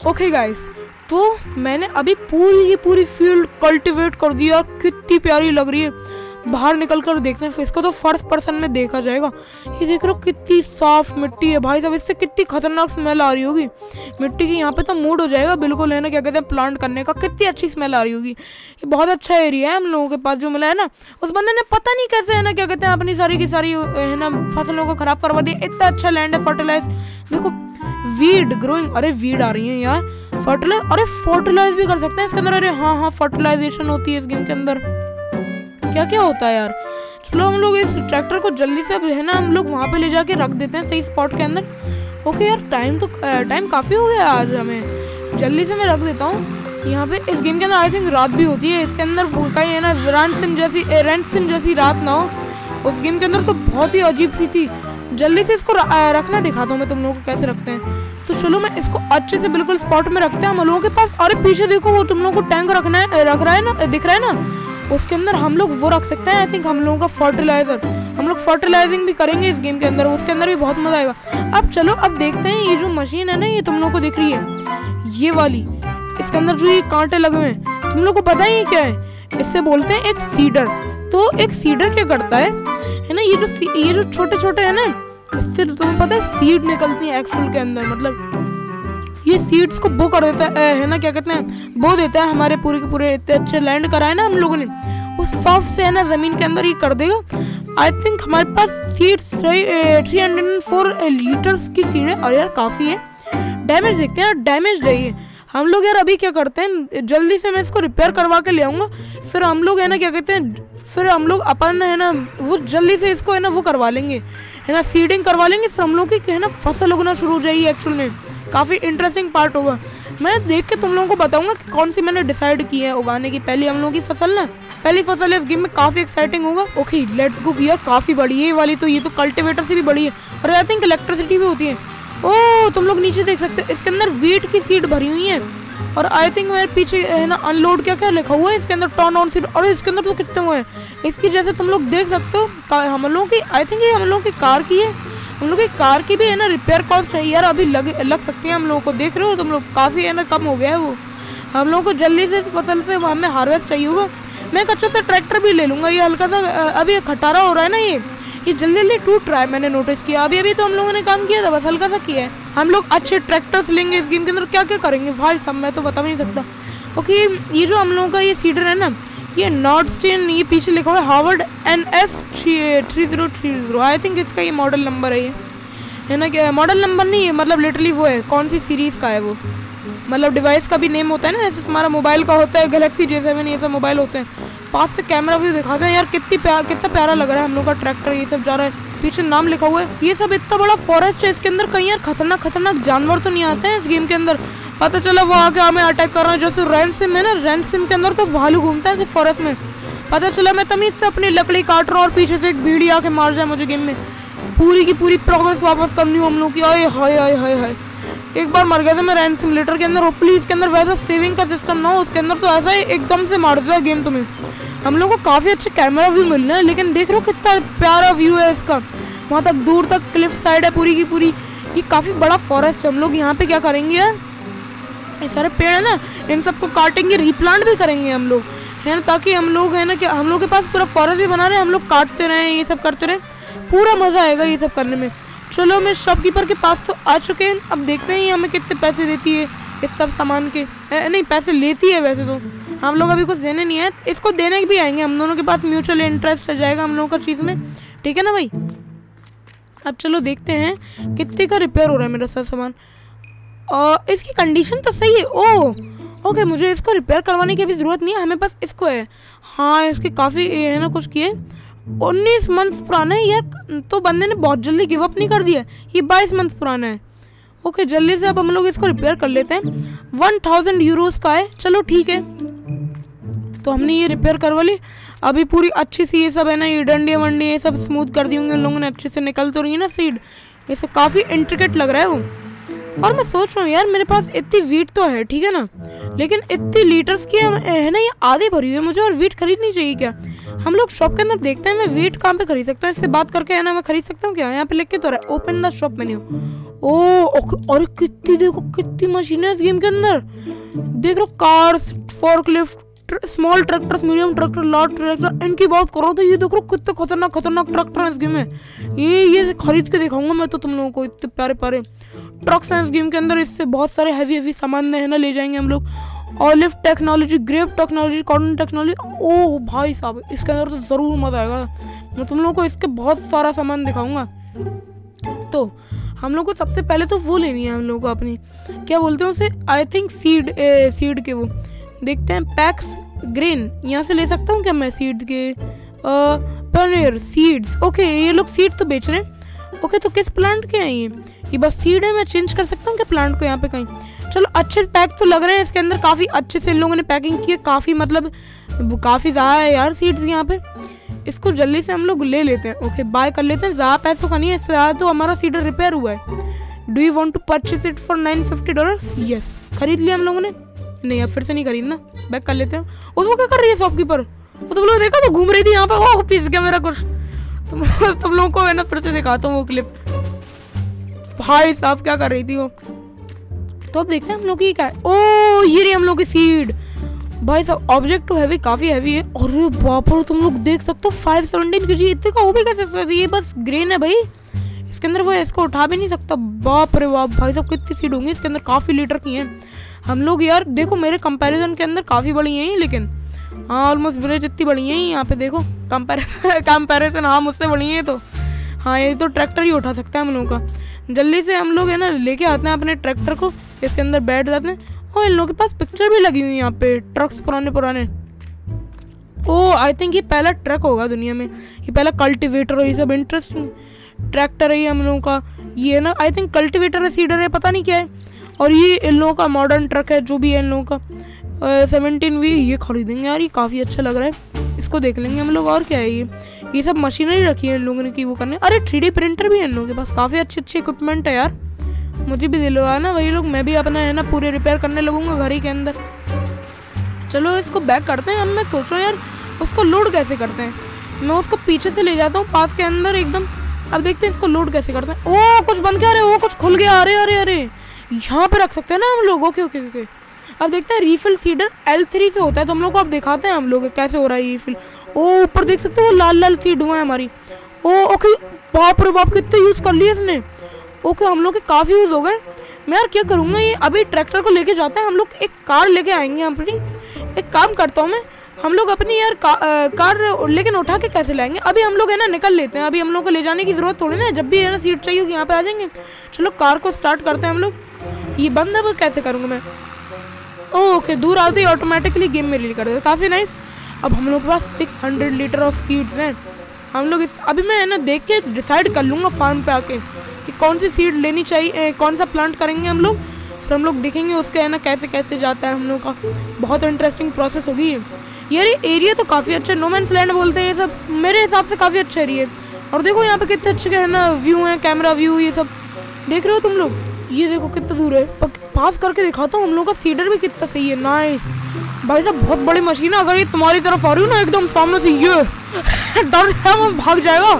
ओके गाइस, तो मैंने अभी पूरी की पूरी फील्ड कल्टीवेट कर दिया, कितनी प्यारी लग रही है। बाहर निकल कर देखते हैं फिर इसको, तो फर्स्ट पर्सन में देखा जाएगा। ये देख रहे हो कितनी साफ मिट्टी है भाई साहब, इससे कितनी खतरनाक स्मेल आ रही होगी मिट्टी की। यहाँ पे तो मूड हो जाएगा बिल्कुल है ना क्या कहते हैं प्लांट करने का, कितनी अच्छी स्मेल आ रही होगी। ये बहुत अच्छा एरिया है हम लोगों के पास जो मिला है ना, उस बंदे ने पता नहीं कैसे है ना क्या कहते हैं अपनी सारी की सारी है ना फसलों को खराब करवा दिया। इतना अच्छा लैंड है, फर्टिलाइज देखो, वीड ग्रोइंग, अरे वीड आ रही है यार, फर्टिलाइज, अरे फर्टिलाइज भी कर सकते हैं इसके अंदर। अरे हाँ हाँ फर्टिलाइजेशन होती है इस गेम के अंदर, क्या क्या होता है यार। चलो हम लोग इस ट्रैक्टर को जल्दी से अब है ना हम लोग वहाँ पे ले जाके रख देते हैं सही स्पॉट के अंदर। ओके यार टाइम तो टाइम काफ़ी हो गया आज, हमें जल्दी से मैं रख देता हूँ यहाँ पे। इस गेम के अंदर आई थिंक रात भी होती है, इसके अंदर कहीं है ना रैंच सिम जैसी रैंच सिम जैसी रात ना हो। उस गेम के अंदर तो बहुत ही अजीब सी थी। जल्दी से इसको रखना दिखाता हूँ मैं तुम लोगों को कैसे रखते हैं। तो चलो मैं इसको अच्छे से बिल्कुल स्पॉट में रखते हैं हम लोगों के पास। अरे पीछे देखो वो तुम लोगों को टैंक रखना है, रख रहा है ना, दिख रहा है ना, उसके अंदर हम लोग वो रख सकते हैं। आई थिंक हम लोगों का फर्टिलाइजर, हम लोग फर्टिलाइजिंग भी करेंगे इस गेम के अंदर, उसके अंदर भी बहुत मज़ा आएगा। अब चलो अब देखते हैं ये जो मशीन है ना ये तुम लोगों को दिख रही है ये वाली, इसके अंदर जो ये कांटे लगे हुए हैं तुम लोग को पता ही क्या है, इससे बोलते हैं एक सीडर। तो एक सीडर क्या करता है है ना, ये जो ये जो छोटे छोटे है ना इससे तुम्हें पता है सीड निकलती है एक्चुअल के अंदर, मतलब ये सीड्स को बो कर देता है है ना क्या कहते हैं बो देता है हमारे पूरे के पूरे। इतने अच्छे लैंड कराए ना हम लोगों ने, वो सॉफ्ट से है ना ज़मीन के अंदर ये कर देगा। आई थिंक हमारे पास seeds three three hundred and four litres की सीड है और यार काफ़ी है। डैमेज देखते हैं यार, डैमेज रही हम लोग। यार अभी क्या करते हैं जल्दी से मैं इसको रिपेयर करवा के ले आऊँगा, फिर हम लोग है ना क्या कहते हैं फिर हम लोग अपन है ना वो जल्दी से इसको है ना वो करवा लेंगे, है ना सीडिंग करवा लेंगे, फिर हम लोग की है ना फसल उगना शुरू हो जाएगी। एक्चुअल में काफ़ी इंटरेस्टिंग पार्ट होगा, मैं देख के तुम लोगों को बताऊंगा कि कौन सी मैंने डिसाइड की है उगाने की पहली हम लोगों की फसल ना, पहली फसल है इस गेम में, काफ़ी एक्साइटिंग होगा। ओके लेट्स गो यार, काफ़ी बड़ी है ये वाली तो, ये तो कल्टिवेटर से भी बड़ी है और आई थिंक इलेक्ट्रिसिटी भी होती है। ओह तुम लोग नीचे देख सकते हो इसके अंदर वीट की सीड भरी हुई है और आई थिंक मेरे पीछे है ना अनलोड क्या क्या लिखा हुआ है इसके अंदर, टर्न ऑन सीट। और इसके अंदर तो कितने हुए हैं इसकी, जैसे तुम लोग देख सकते हो हम लोगों की, आई थिंक ये हम लोगों की कार की है, हम लोग की कार की भी है ना रिपेयर कॉस्ट है यार अभी लग लग सकती है हम लोगों को, देख रहे हो तुम लोग, काफ़ी है ना कम हो गया है वो। हम लोगों को जल्दी से फसल से हमें हार्वेस्ट चाहिए होगा। मैं एक अच्छा सा ट्रैक्टर भी ले लूँगा, ये हल्का सा अभी खटारा हो रहा है ना, ये ये जल्दी जल्दी टूट रहा है, मैंने नोटिस किया। अभी अभी तो हम लोगों ने काम किया था, बस हल्का सा किया है। हम लोग अच्छे ट्रैक्टर्स लेंगे इस गेम के अंदर, क्या क्या करेंगे भाई सब मैं तो बता भी नहीं सकता। ओके ये जो हम लोगों का ये सीडर है ना, ये नॉर्थ स्टेन, ये पीछे लिखा हुआ है Howard N S three zero three zero, I think इसका ये मॉडल नंबर है, ये है ना क्या मॉडल नंबर नहीं है, मतलब लिटरली वो है कौन सी सीरीज़ का है वो, मतलब डिवाइस का भी नेम होता है ना, जैसे तुम्हारा मोबाइल का होता है गैलेक्सी जे सेवन, ये सब मोबाइल होते हैं। पास से कैमरा व्यू दिखाते हैं यार, कितनी प्या, कितना प्यारा लग रहा है हम लोग का ट्रैक्टर, ये सब जा रहा है, पीछे नाम लिखा हुआ है। ये सब इतना बड़ा फॉरेस्ट है, इसके अंदर कहीं यार खतरनाक खतरनाक जानवर तो नहीं आते हैं इस गेम के अंदर, पता चला वो आके हमें अटैक कर रहा है, जैसे रैंच सिम है ना, रैंच सिम के अंदर तो भालू घूमता है सिर्फ फॉरेस्ट में, पता चला मैं तमीज़ से अपनी लकड़ी काट रहा हूँ और पीछे से एक भीड़ आके मार जाए मुझे, गेम में पूरी की पूरी प्रोग्रेस वापस करनी हो हम लोग की। आए हाय हाय हाय हाय एक बार मर गया था मैं रैंच सिमुलेटर के अंदर, होपफुली इसके अंदर वैसा सेविंग का सिस्टम ना हो, उसके अंदर तो ऐसा ही एकदम से मार देता है गेम तुम्हें। हम लोगों को काफ़ी अच्छे कैमरा व्यू मिल रहे हैं, लेकिन देख रहे हो कितना प्यारा व्यू है इसका, वहाँ तक दूर तक क्लिफ साइड है पूरी की पूरी, ये काफ़ी बड़ा फॉरेस्ट है। हम लोग यहाँ पे क्या करेंगे यार, ये सारे पेड़ है ना इन सबको काटेंगे, रीप्लांट भी करेंगे हम लोग है ना, ताकि हम लोग है ना कि हम लोग के पास पूरा फॉरेस्ट भी बना रहे हैं, हम लोग काटते रहें, ये सब करते रहें, पूरा मज़ा आएगा ये सब करने में। चलो मैं शॉपकीपर के पास तो आ चुके हैं, अब देखते हैं ये हमें कितने पैसे देती है इस सब सामान के, नहीं पैसे लेती है, वैसे तो हम लोग अभी कुछ देने नहीं है, इसको देने के भी आएंगे, हम दोनों के पास म्यूचुअल इंटरेस्ट आ जाएगा हम लोगों का चीज़ में, ठीक है ना भाई। अब चलो देखते हैं कितने का रिपेयर हो रहा है मेरा सारा सामान, और इसकी कंडीशन तो सही है। ओह ओके मुझे इसको रिपेयर करवाने की भी ज़रूरत नहीं है, हमें पास इसको है, हाँ इसके काफ़ी है ना कुछ किए, उन्नीस मंथ्स पुराना है यार, तो बंदे ने बहुत जल्दी गिव अप नहीं कर दिया, ये बाईस मंथ पुराना है। ओके जल्दी से अब हम लोग इसको रिपेयर कर लेते हैं, वन थाउजेंड यूरोज़ का है, चलो ठीक है। तो हमने ये रिपेयर करवा ली, अभी पूरी अच्छी सी ये सब है ना ये डंडे वंडे ये सब स्मूथ कर दी होंगे उन लोगों ने, अच्छे से निकल तो रही है ना सीड, ये सब काफ़ी इंट्रिकेट लग रहा है वो। और मैं सोच रहा हूँ यार मेरे पास इतनी वीट तो है ठीक है ना, लेकिन इतनी लीटर्स की है ना ये आधी भरी हुई है मुझे, और वीट खरीदनी चाहिए क्या। हम लोग शॉप के अंदर देखते हैं मैं वीट कहाँ पे खरीद सकता हूँ, इससे बात करके है ना मैं खरीद सकता हूँ क्या, यहाँ पे लिख के तो रहा है ओपन द शॉप मेन्यू। ओह और कितनी देखो कितनी मशीनें इस गेम के अंदर, देख लो cars, forklift, small tractors, medium tractor, large tractor, इनकी बात करो तो ये देख लो कितने खतरनाक खतरनाक ट्रैक्टर हैं इस गेम में, ये ये खरीद के दिखाऊंगा मैं तो तुम लोगों को, इतने प्यारे प्यारे ट्रक्स हैं इस गेम के अंदर, इससे बहुत सारे हैवी हैवी सामान है ना ले जाएंगे हम लोग। Olive technology, grape technology, cotton technology, ओह भाई साहब इसके अंदर तो ज़रूर मज़ा आएगा, मैं तुम लोगों को इसके बहुत सारा सामान दिखाऊंगा। तो हम लोग को सबसे पहले तो वो लेनी है हम लोगों को अपनी, क्या बोलते हैं उसे, आई थिंक सीड, सीड के वो देखते हैं पैक्स ग्रेन, यहाँ से ले सकता हूँ क्या मैं सीड के, पनीर सीड्स। ओके ये लोग सीड तो बेच रहे हैं, ओके तो किस प्लांट के हैं ये, ये बस सीड है, मैं चेंज कर सकता हूँ क्या प्लांट को यहाँ पे कहीं। चलो अच्छे पैक तो लग रहे हैं इसके अंदर, काफ़ी अच्छे से इन लोगों ने पैकिंग की है, काफ़ी मतलब काफ़ी ज़्यादा है यार सीड्स यहाँ पे, इसको जल्दी से हम लोग ले लेते हैं। ओके बाय कर लेते हैं, ज़्यादा पैसों का नहीं है, इससे ज़्यादा तो हमारा सीडर रिपेयर हुआ है। Do you want to purchase it for nine fifty dollars, yes. खरीद लिया हम लोगों ने, नहीं अब फिर से नहीं खरीदना, बैक कर लेते हैं। उसको क्या कर रही है शॉपकीपर, वो तुम लोग देखा तो घूम रही थी यहाँ पर, वो पीस गया मेरा कुछ, तुम तुम लोगों को है ना फिर से दिखाता हूँ वो क्लिप, भाई साहब क्या कर रही थी वो। तो अब देखते हैं हम लोग की क्या है, ओ ये रही हम लोग की सीड, भाई साहब ऑब्जेक्ट टू हैवी काफ़ी हैवी है। अरे बाप रे तुम लोग देख सकते हो फाइव सेवेंटीन के जी, इतने का वो भी कैसे सकता है, ये बस ग्रेन है भाई इसके अंदर, वो इसको उठा भी नहीं सकता। बाप रे बाप भाई साहब कितनी सीड होंगी इसके अंदर, काफ़ी लीटर की हैं। हम लोग यार देखो मेरे कंपैरिजन के अंदर काफ़ी बड़ी हैं, लेकिन हाँ ऑलमोस्ट ब्रेज इतनी बड़ी हैं यहाँ पे देखो कंपैरिजन कंपैरिजन हाँ मुझसे बड़ी हैं, तो हाँ ये तो ट्रैक्टर ही उठा सकता है हम लोगों का। जल्दी से हम लोग है ना लेके आते हैं अपने ट्रैक्टर को, इसके अंदर बैठ जाते हैं, और इन लोगों के पास पिक्चर भी लगी हुई है यहाँ पे ट्रक्स पुराने पुराने, ओह आई थिंक ये पहला ट्रक होगा दुनिया में, ये पहला कल्टिवेटर और ये सब। इंटरेस्टिंग ट्रैक्टर है ये हम लोगों का, ये ना आई थिंक कल्टिवेटर है, सीडर है, पता नहीं क्या है। और ये इन लोगों का मॉडर्न ट्रक है जो भी है इन लोगों का। सेवनटीन वी ये खरीदेंगे यार, ये काफ़ी अच्छा लग रहा है, इसको देख लेंगे हम लोग। और क्या है ये ये सब मशीनरी रखी है इन लोगों ने कि वो करने। अरे थ्री डी प्रिंटर भी है इन लोगों के पास, काफ़ी अच्छे अच्छे इक्विपमेंट है यार। मुझे भी दिलवा ना वही लोग, मैं भी अपना है ना पूरे रिपेयर करने लगूंगा घर ही के अंदर। चलो इसको बैक करते हैं। अब मैं सोच रहा हूँ यार उसको लोड कैसे करते हैं। मैं उसको पीछे से ले जाता हूँ पास के अंदर एकदम। अब देखते हैं इसको लोड कैसे करते हैं। ओह कुछ बन के आ रहे, वो कुछ खुल गया। अरे अरे अरे यहाँ पे रख सकते हैं ना हम लोग। ओके ओके ओके अब देखते हैं। रीफिल सीडर एल थ्री से होता है तो हम लोग को अब दिखाते हैं हम लोग कैसे हो रहा है रीफिल। ओ ऊपर देख सकते हो वो लाल लाल सीड हुआ है हमारी। ओ ओके बाप रे बाप कितने यूज़ कर लिए इसने। ओके हम लोग के काफ़ी यूज़ हो गए। मैं यार क्या करूँगा ये, अभी ट्रैक्टर को लेके जाते हैं हम लोग, एक कार लेके आएंगे अपनी। एक काम करता हूँ मैं, हम लोग अपनी यार का, आ, कार लेकिन उठा के कैसे लाएंगे। अभी हम लोग है ना निकल लेते हैं, अभी हम लोग को ले जाने की ज़रूरत थोड़ी ना है। जब भी है ना सीट चाहिए होगी यहाँ पे आ जाएंगे। चलो कार को स्टार्ट करते हैं हम लोग। ये बंद है वो कैसे करूँगा मैं। ओके दूर आते ही ऑटोमेटिकली गेम में रिलीज कर देते, काफ़ी नाइस। अब हम लोग के पास six hundred litre of seeds हैं। हम लोग इस अभी मैं है ना देख के डिसाइड कर लूँगा फार्म पे आके कि कौन सी सीड लेनी चाहिए, कौन सा प्लांट करेंगे हम लोग। फिर हम लोग देखेंगे उसके है ना कैसे कैसे जाता है हम लोग का। बहुत इंटरेस्टिंग प्रोसेस होगी ये। यार ये एरिया तो काफ़ी अच्छा है, नोमैन्स लैंड बोलते हैं ये सब, मेरे हिसाब से काफ़ी अच्छा एरिया है। और देखो यहाँ पे कितने अच्छे है ना व्यू है, कैमरा व्यू ये सब देख रहे हो तुम लोग। ये देखो कितना दूर है, पास करके दिखाता हूँ हम लोग का सीडर भी कितना सही है। नाइस भाई साहब, बहुत बड़ी मशीन है। अगर ये तुम्हारी तरफ आ रही हो ना एकदम सामने से, ये डर है वो भाग जाएगा।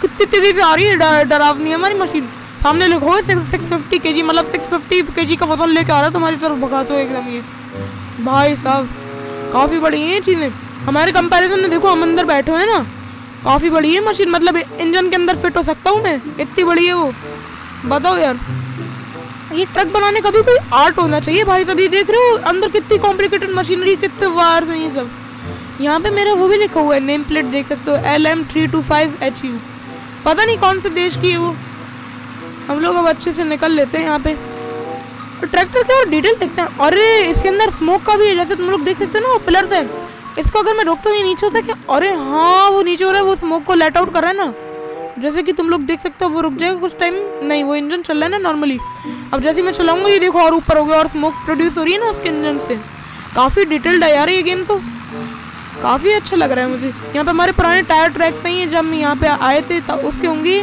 कितनी तेज़ी से आ रही है, डरावनी है हमारी मशीन। सामने लोग हो सिक्स फिफ्टी के जी, मतलब सिक्स फिफ्टी के जी का फसल लेके आ रहा है तुम्हारी तरफ, भगाते हो एकदम। ये भाई साहब काफ़ी बड़ी है ये चीज़ें हमारे कंपैरिजन में। देखो हम अंदर बैठे हैं ना, काफ़ी बड़ी है मशीन, मतलब इंजन के अंदर फिट हो सकता हूँ मैं, इतनी बड़ी है वो। बताओ यार ये ट्रक बनाने का भी कोई आर्ट होना चाहिए भाई साहब। ये देख रहे हो अंदर कितनी कॉम्प्लिकेटेड मशीनरी, कितने वायर्स हैं ये सब। यहाँ पे मेरा वो भी लिखा हुआ है, नेम प्लेट देख सकते हो, L M three two five H U, पता नहीं कौन से देश की है वो। हम लोग अब अच्छे से निकल लेते हैं यहाँ पे। ट्रैक्टर के और डिटेल देखते हैं। अरे इसके अंदर स्मोक का भी है, जैसे तुम लोग देख सकते हो ना वो पिलर्स है। इसको अगर मैं रोकता हूँ ये नीचे होता है क्या। अरे हाँ वो नीचे हो रहा है, वो स्मोक को लेट आउट कर रहा है ना, जैसे कि तुम लोग देख सकते हो। वो रुक जाएगा कुछ टाइम, नहीं वो इंजन चल रहा है ना नॉर्मली। अब जैसे मैं चलाऊँगा ये देखो और ऊपर हो गया और स्मोक प्रोड्यूस हो रही है ना उसके इंजन से। काफ़ी डिटेल्ड है यार ये गेम तो, काफ़ी अच्छा लग रहा है मुझे। यहाँ पे हमारे पुराने टायर ट्रैक्स हैं, जब यहाँ पे आए थे तब उसके होंगे।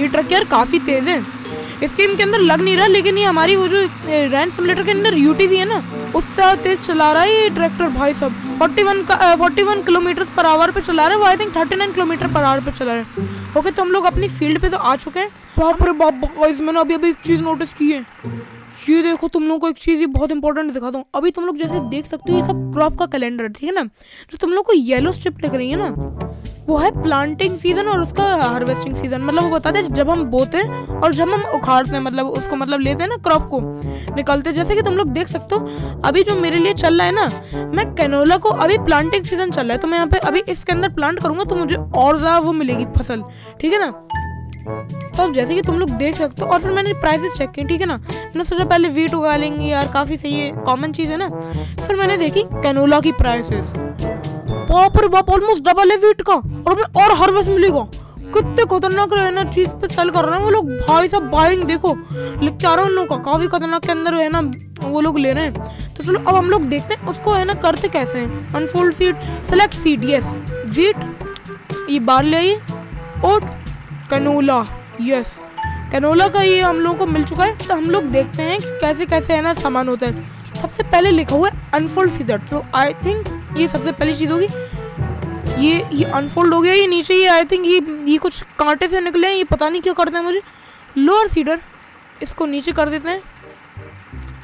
ये ट्रक यार काफ़ी तेज़ है, इस गेम के अंदर लग नहीं रहा, लेकिन ये हमारी वो जो रैंच सिमुलेटर के अंदर यूटीवी है ना उससे तेज़ चला रहा है ये ट्रैक्टर भाई साहब। इकतालीस का इकतालीस किलोमीटर पर आवर पे चला रहा है वो, आई थिंक उनतालीस किलोमीटर पर आवर पे चला रहा है। ओके तो हम लोग अपनी फील्ड पे तो आ चुके हैं। बाप रे बाप गाइस, मैंने अभी अभी एक चीज़ नोटिस की है। ये देखो तुम लोग को एक चीज़ ये बहुत इंपॉर्टेंट दिखाता हूँ। अभी तुम लोग जैसे देख सकते हो ये सब क्रॉप का कैलेंडर है, ठीक है ना। जो तुम लोग को येलो स्ट्रिप लग रही है ना वो है प्लांटिंग सीजन और उसका हार्वेस्टिंग सीजन, मतलब वो बताते हैं जब हम बोते हैं और जब हम उखाड़ते हैं, मतलब उसको मतलब लेते हैं ना क्रॉप को निकालते हैं। जैसे कि तुम लोग देख सकते हो अभी जो मेरे लिए चल रहा है ना, मैं कैनोला को अभी प्लांटिंग सीजन चल रहा है तो मैं यहाँ पे अभी इसके अंदर प्लांट करूँगा तो मुझे और ज़्यादा वो मिलेगी फसल, ठीक है ना। तो अब जैसे कि तुम लोग देख सकते हो। और फिर मैंने प्राइसेस चेक किए, ठीक है ना। मैंने सोचा पहले वीट उगा लेंगे यार, काफ़ी सही है, कॉमन चीज़ है ना। फिर मैंने देखी कैनोला की प्राइसेस, बाप रे बाप ऑलमोस्ट डबल है वीट का, और मैं और हार्वेस्ट मिलेगा। कितने खतरनाक है ना चीज़ पे सेल कर रहे हैं वो लोग भाई साहब। बाइंग देखो लिख के आ रहा है उन लोगों का, काफ़ी खतरनाक के अंदर है ना वो लोग ले रहे हैं। तो चलो अब हम लोग देखते हैं उसको है ना करते कैसे हैं। Unfold seed, select seed, yes wheat, ये barley, oat, canola, yes canola का ये हम लोगों को मिल चुका है। तो हम लोग देखते हैं कि कैसे कैसे है ना सामान होता है। सबसे पहले लिखा हुआ है अनफोल्ड सीजर, तो आई थिंक ये सबसे पहली चीज़ होगी। ये ये अनफोल्ड हो गया, ये नीचे ये आई थिंक ये ये कुछ कांटे से निकले हैं, ये पता नहीं क्यों करते हैं मुझे। लोअर सीडर इसको नीचे कर देते हैं,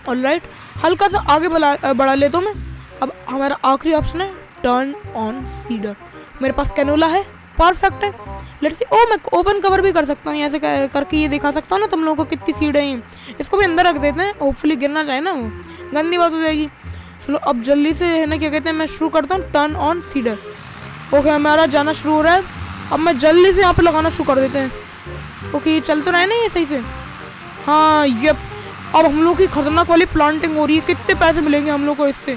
ऑलराइट। हल्का सा आगे बढ़ा बढ़ा लेता हूँ मैं। अब हमारा आखिरी ऑप्शन है टर्न ऑन सीडर। मेरे पास कैनोला है, परफेक्ट है। लेट्स सी, ओ मैं ओपन कवर भी कर सकता हूँ यहाँ से करके, ये दिखा सकता हूँ ना तुम लोगों को कितनी सीड है। इसको भी अंदर रख देते हैं, होपफुली गिरना चाहिए ना, वो गंदी बात हो जाएगी। चलो अब जल्दी से है ना क्या कहते हैं, मैं शुरू करता हूँ टर्न ऑन सीडर। ओके हमारा जाना शुरू हो रहा है, अब मैं जल्दी से यहाँ पर लगाना शुरू कर देते हैं। ओके चल तो रहा है ना ये सही से, हाँ यप। अब हम लोग की खतरनाक वाली प्लांटिंग हो रही है, कितने पैसे मिलेंगे हम लोग को इससे।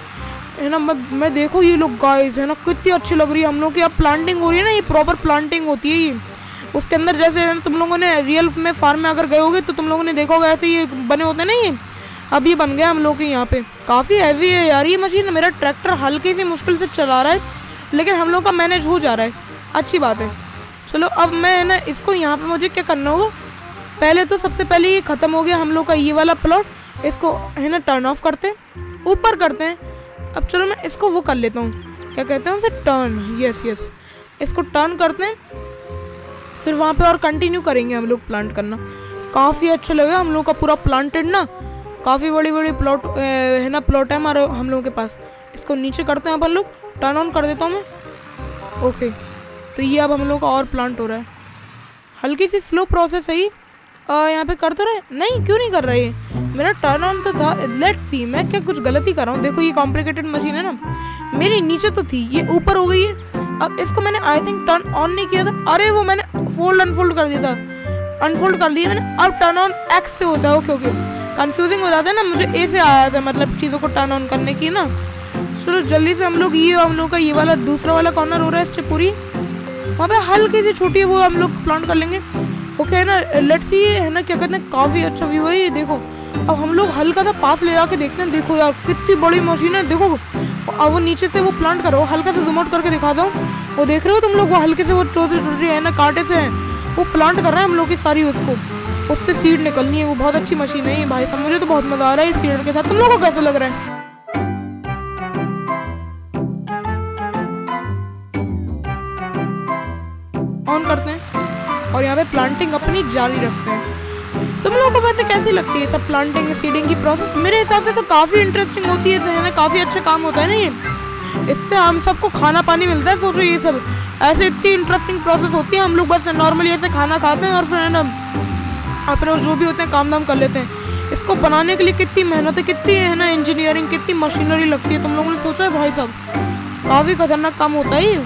है ना। मैं मैं देखो ये लोग गाइस है ना कितनी अच्छी लग रही है हम लोग की। अब प्लांटिंग हो रही है ना, ये प्रॉपर प्लांटिंग होती है ये। उसके अंदर जैसे तुम लोगों ने रियल में फार्म में अगर गए होगे तो तुम लोगों ने देखा होगा ऐसे ये बने होते हैं ना ये। अब ये बन गया हम लोग के यहाँ पे। काफ़ी हैवी है यार ये मशीन। मेरा ट्रैक्टर हल्की सी मुश्किल से चला रहा है लेकिन हम लोग का मैनेज हो जा रहा है, अच्छी बात है। चलो अब मैं ना इसको यहाँ पे मुझे क्या करना होगा, पहले तो सबसे पहले ये ख़त्म हो गया हम लोग का ये वाला प्लॉट। इसको है ना टर्न ऑफ करते हैं, ऊपर करते हैं। अब चलो मैं इसको वो कर लेता हूँ, क्या कहते हैं उसे, टर्न। यस यस इसको टर्न करते हैं, फिर वहाँ पे और कंटिन्यू करेंगे हम लोग प्लांट करना। काफ़ी अच्छा लगेगा हम लोग का पूरा प्लांटेड ना, काफ़ी बड़ी बड़ी प्लॉट है ना, प्लॉट है हमारे हम लोगों के पास। इसको नीचे करते हैं अपन लोग, टर्न ऑन कर देता हूँ मैं। ओके तो ये अब हम लोग का और प्लांट हो रहा है। हल्की सी स्लो प्रोसेस है ये। यहाँ पे कर तो रहे नहीं, क्यों नहीं कर रहे, मेरा टर्न ऑन तो था। लेट्स सी मैं क्या कुछ गलती कर रहा हूँ। देखो ये कॉम्प्लिकेटेड मशीन है ना, मेरी नीचे तो थी, ये ऊपर हो गई है। अब इसको मैंने आई थिंक टर्न ऑन नहीं किया था। अरे वो मैंने फोल्ड अनफोल्ड कर दिया था, अनफोल्ड कर दिया मैंने। अब टर्न ऑन एक्स से होता है। ओके ओके कंफ्यूजिंग हो जाता है ना, मुझे ए से आया था मतलब चीज़ों को टर्न ऑन करने की ना। चलो जल्दी से हम लोग ये हम लोग का ये वाला दूसरा वाला कॉर्नर हो रहा है इससे पूरी। वहाँ पर हल्की सी छोटी है वो हम लोग प्लांट कर लेंगे। ओके है ना, लेट्स सी है ना, क्या कहते हैं, काफ़ी अच्छा व्यू है ये। देखो अब हम लोग हल्का सा पास ले जाके देखते हैं। देखो यार कितनी बड़ी मशीन है। देखो अब वो नीचे से वो प्लांट करो, हल्का से जूम आउट करके दिखा दो। वो देख रहे हो तुम लोग, वो हल्के से वो छोटे छोटे है ना कांटे से हैं, वो प्लांट कर रहा है हम लोग की सारी। उसको उससे सीड निकलनी है। वो बहुत अच्छी मशीन है ये भाई साहब, मुझे तो बहुत मज़ा आ रहा है इस सीड के साथ। तुम लोगों को कैसा लग रहा है? ऑन करते हैं और यहाँ पे प्लांटिंग अपनी जारी रखते हैं। तुम लोगों को वैसे कैसी लगती है सब प्लांटिंग सीडिंग की प्रोसेस? मेरे हिसाब से तो काफ़ी इंटरेस्टिंग होती है, तो है ना काफ़ी अच्छा काम होता है ना ये। इससे हम सबको खाना पानी मिलता है। सोचो ये सब ऐसे इतनी इंटरेस्टिंग प्रोसेस होती है। हम लोग बस नॉर्मली ऐसे खाना खाते हैं और फिर है ना अपने जो भी होते हैं काम धाम कर लेते हैं। इसको बनाने के लिए कितनी मेहनत है, कितनी है ना इंजीनियरिंग, कितनी मशीनरी लगती है। तुम लोगों ने सोचा है भाई साहब काफ़ी खतरनाक काम होता है ये,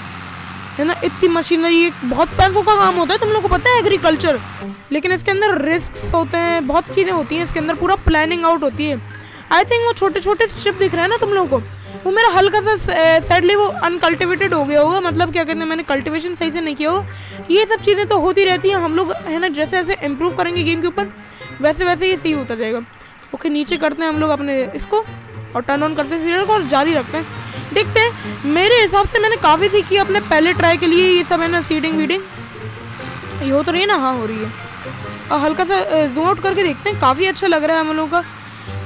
है ना। इतनी मशीनरी, एक बहुत पैसों का काम होता है। तुम लोग को पता है एग्रीकल्चर, लेकिन इसके अंदर रिस्क्स होते हैं, बहुत चीज़ें होती हैं इसके अंदर, पूरा प्लानिंग आउट होती है। आई थिंक वो छोटे छोटे स्ट्रिप दिख रहे हैं ना तुम लोगों को, वो मेरा हल्का सा सैडली वो अनकल्टिवेटेड हो गया होगा, मतलब क्या कहते हैं मैंने कल्टिवेशन सही से नहीं किया होगा। ये सब चीज़ें तो होती रहती हैं। हम लोग है ना जैसे जैसे इम्प्रूव करेंगे गेम के ऊपर वैसे वैसे ये सही होता जाएगा। ओके नीचे करते हैं हम लोग अपने इसको और टर्न ऑन करते हैं सीरियल को और जारी रखते हैं, देखते हैं। मेरे हिसाब से मैंने काफ़ी सीखी है अपने पहले ट्राई के लिए ये सब है ना सीडिंग वीडिंग। ये हो तो रही है ना, हाँ हो रही है। और हल्का सा जूम आउट करके देखते हैं, काफ़ी अच्छा लग रहा है हम लोगों का।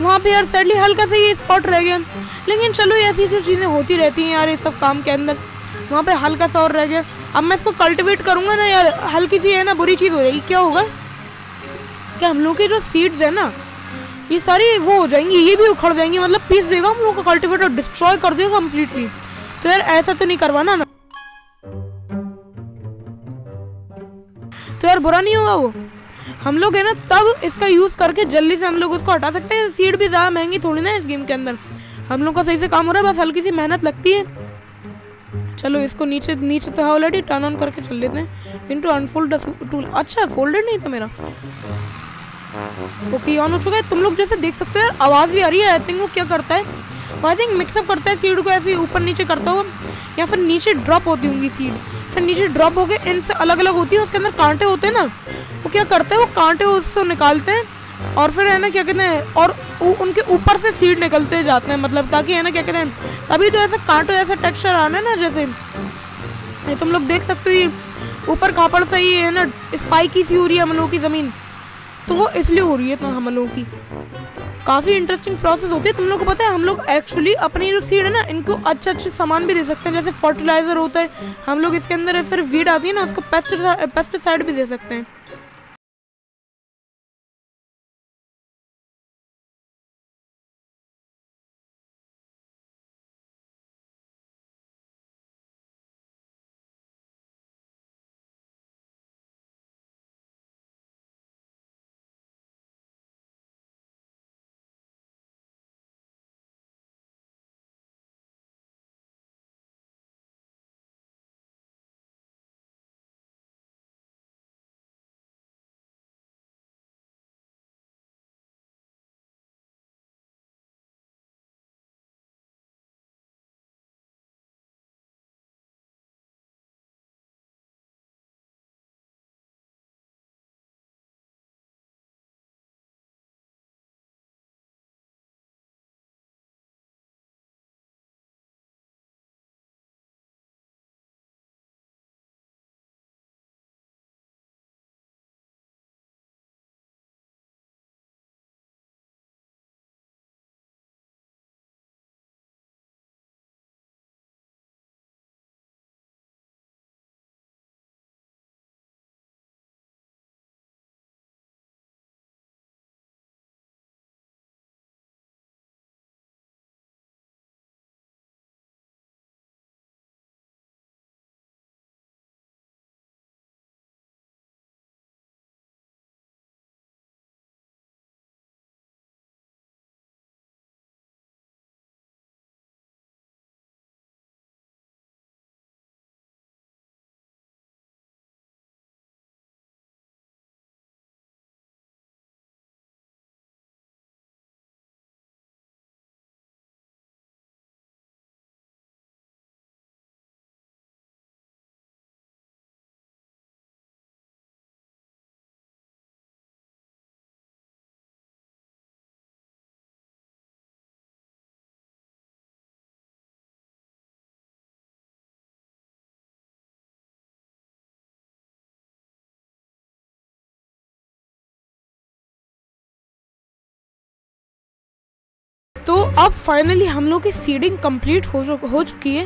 वहाँ पे यार सैडली हल्का सा ये स्पॉट रह गया, लेकिन चलो ऐसी जो चीज़ें होती रहती हैं यार ये सब काम के अंदर। वहाँ पर हल्का सा और रह गया। अब मैं इसको कल्टिवेट करूँगा ना यार, हल्की सी है ना बुरी चीज़ हो जाएगी। क्या होगा कि हम लोग के जो सीड्स हैं ना ये सारी वो हो जाएंगी, ये भी उखड़ जाएंगी, मतलब पीस देगा हम लोग का कल्टीवेटर, डिस्ट्रॉय कर देगा कम्प्लीटली। तो यार ऐसा तो नहीं करवाना ना, तो यार बुरा नहीं होगा वो। हम लोग है ना तब इसका यूज़ करके जल्दी से हम लोग उसको हटा सकते हैं। सीड भी ज़्यादा महंगी थोड़ी ना इस गेम के अंदर। हम लोग का सही से काम हो रहा है, बस हल्की सी मेहनत लगती है। चलो इसको नीचे नीचे था ऑलरेडी, टर्न ऑन करके चल लेते हैं। Into unfold the tool. अच्छा फोल्डेड नहीं था मेरा। ओके ऑन हो चुका है। तुम लोग जैसे देख सकते हो यार आवाज़ भी आ रही है। आई थिंक वो क्या करता है, आई थिंक मिक्सअप करता है सीड को, ऐसे ऊपर नीचे करता होगा या फिर नीचे ड्रॉप होती होंगी सीड, फिर नीचे ड्रॉप हो गए, इनसे अलग अलग होती है। उसके अंदर कांटे होते हैं ना, वो क्या करते हैं वो कांटे उससे निकालते हैं और फिर है ना क्या कहते हैं और उनके ऊपर से सीड निकलते जाते हैं, मतलब ताकि है ना क्या कहते हैं तभी तो ऐसा कांटे ऐसा टेक्स्चर आना है ना। जैसे तुम लोग देख सकते हो ये ऊपर कापड़ से ही है ना स्पाइकी सी हो रही है हम लोगों की ज़मीन, तो वो इसलिए हो रही है। तो हम लोगों की काफ़ी इंटरेस्टिंग प्रोसेस होती है। तुम लोग को पता है हम लोग एक्चुअली अपनी जो सीड है ना इनको अच्छे अच्छे सामान भी दे सकते हैं, जैसे फर्टिलाइज़र होता है हम लोग इसके अंदर, फिर वीड आती है ना उसको पेस्टिसाइड भी दे सकते हैं। तो अब फाइनली हम लोग की सीडिंग कंप्लीट हो हो चुकी है।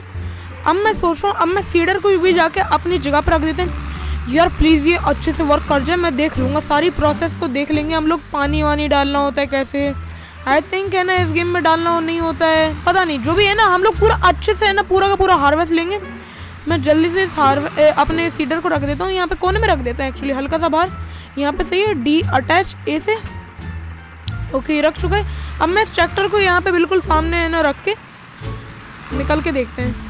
अब मैं सोच रहा हूँ अब मैं सीडर को भी जाके अपनी जगह पर रख देते हैं। यार प्लीज़ ये अच्छे से वर्क कर जाए, मैं देख लूँगा, सारी प्रोसेस को देख लेंगे हम लोग। पानी वानी डालना होता है कैसे, आई थिंक है ना इस गेम में डालना हो नहीं होता है, पता नहीं, जो भी है ना हम लोग पूरा अच्छे से है ना पूरा का पूरा हार्वेस्ट लेंगे। मैं जल्दी से इस हार्वे अपने सीडर को रख देता हूँ, यहाँ पे कोने में रख देता हूँ एक्चुअली, हल्का सा बाहर यहाँ पे, सही है, डी अटैच ए से। ओके रख चुके। अब मैं इस ट्रैक्टर को यहाँ पे बिल्कुल सामने है ना रख के निकल के देखते हैं।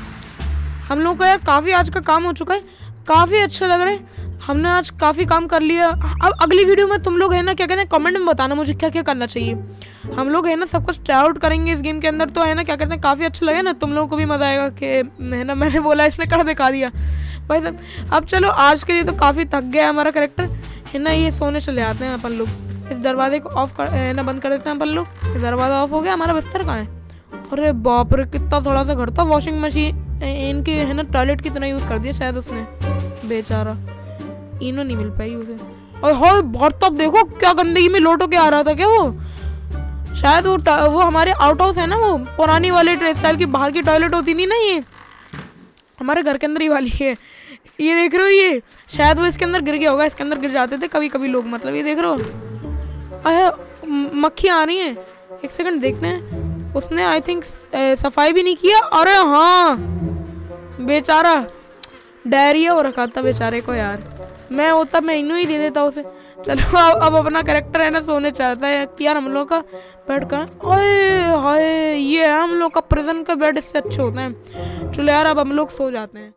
हम लोग का यार काफ़ी आज का काम हो चुका है, काफ़ी अच्छा लग रहा है, हमने आज काफ़ी काम कर लिया। अब अगली वीडियो में तुम लोग है ना क्या कहते हैं कमेंट में बताना मुझे क्या क्या करना चाहिए। हम लोग है ना सब कुछ ट्राई आउट करेंगे इस गेम के अंदर, तो है ना क्या कहते हैं काफ़ी अच्छा लगे ना, तुम लोगों को भी मज़ा आएगा कि है ना मैंने बोला इसने कर दिखा दिया भाई साहब। अब चलो आज के लिए तो काफ़ी थक गया हमारा कैरेक्टर है ना, ये सोने चले आते हैं अपन लोग। इस दरवाजे को ऑफ कर है ना बंद कर देते हैं अपन लोग, दरवाज़ा ऑफ हो गया। हमारा बिस्तर कहाँ है? अरे बाप रे कितना थोड़ा सा घर था। वॉशिंग मशीन इनकी है ना टॉयलेट की तरह यूज़ कर दिया शायद उसने, बेचारा इनो नहीं मिल पाई उसे। और हो बहुत तब देखो क्या गंदगी में लोटो के आ रहा था क्या वो, शायद वो वो हमारे आउट हाउस है ना, वो पुरानी वाले स्टाइल की बाहर की टॉयलेट होती थी ना, ये हमारे घर के अंदर ही वाली है, ये देख रहे हो, ये शायद वो इसके अंदर गिर गया होगा, इसके अंदर गिर जाते थे कभी कभी लोग, मतलब ये देख रहे हो। अरे मक्खी आ रही है, एक सेकेंड देखते हैं। उसने आई थिंक सफाई भी नहीं किया, अरे हाँ बेचारा डायरिया हो रखा था बेचारे को यार, मैं होता मैं इन्हों ही दे देता उसे। चलो अब अब अपना कैरेक्टर है ना सोने चाहता है कि यार हम लोग का बेड कहाँ है? ओए हाय, ये है हम लोग का प्रिजन का बेड, इससे अच्छे होते हैं। चलो यार अब हम लोग सो जाते हैं।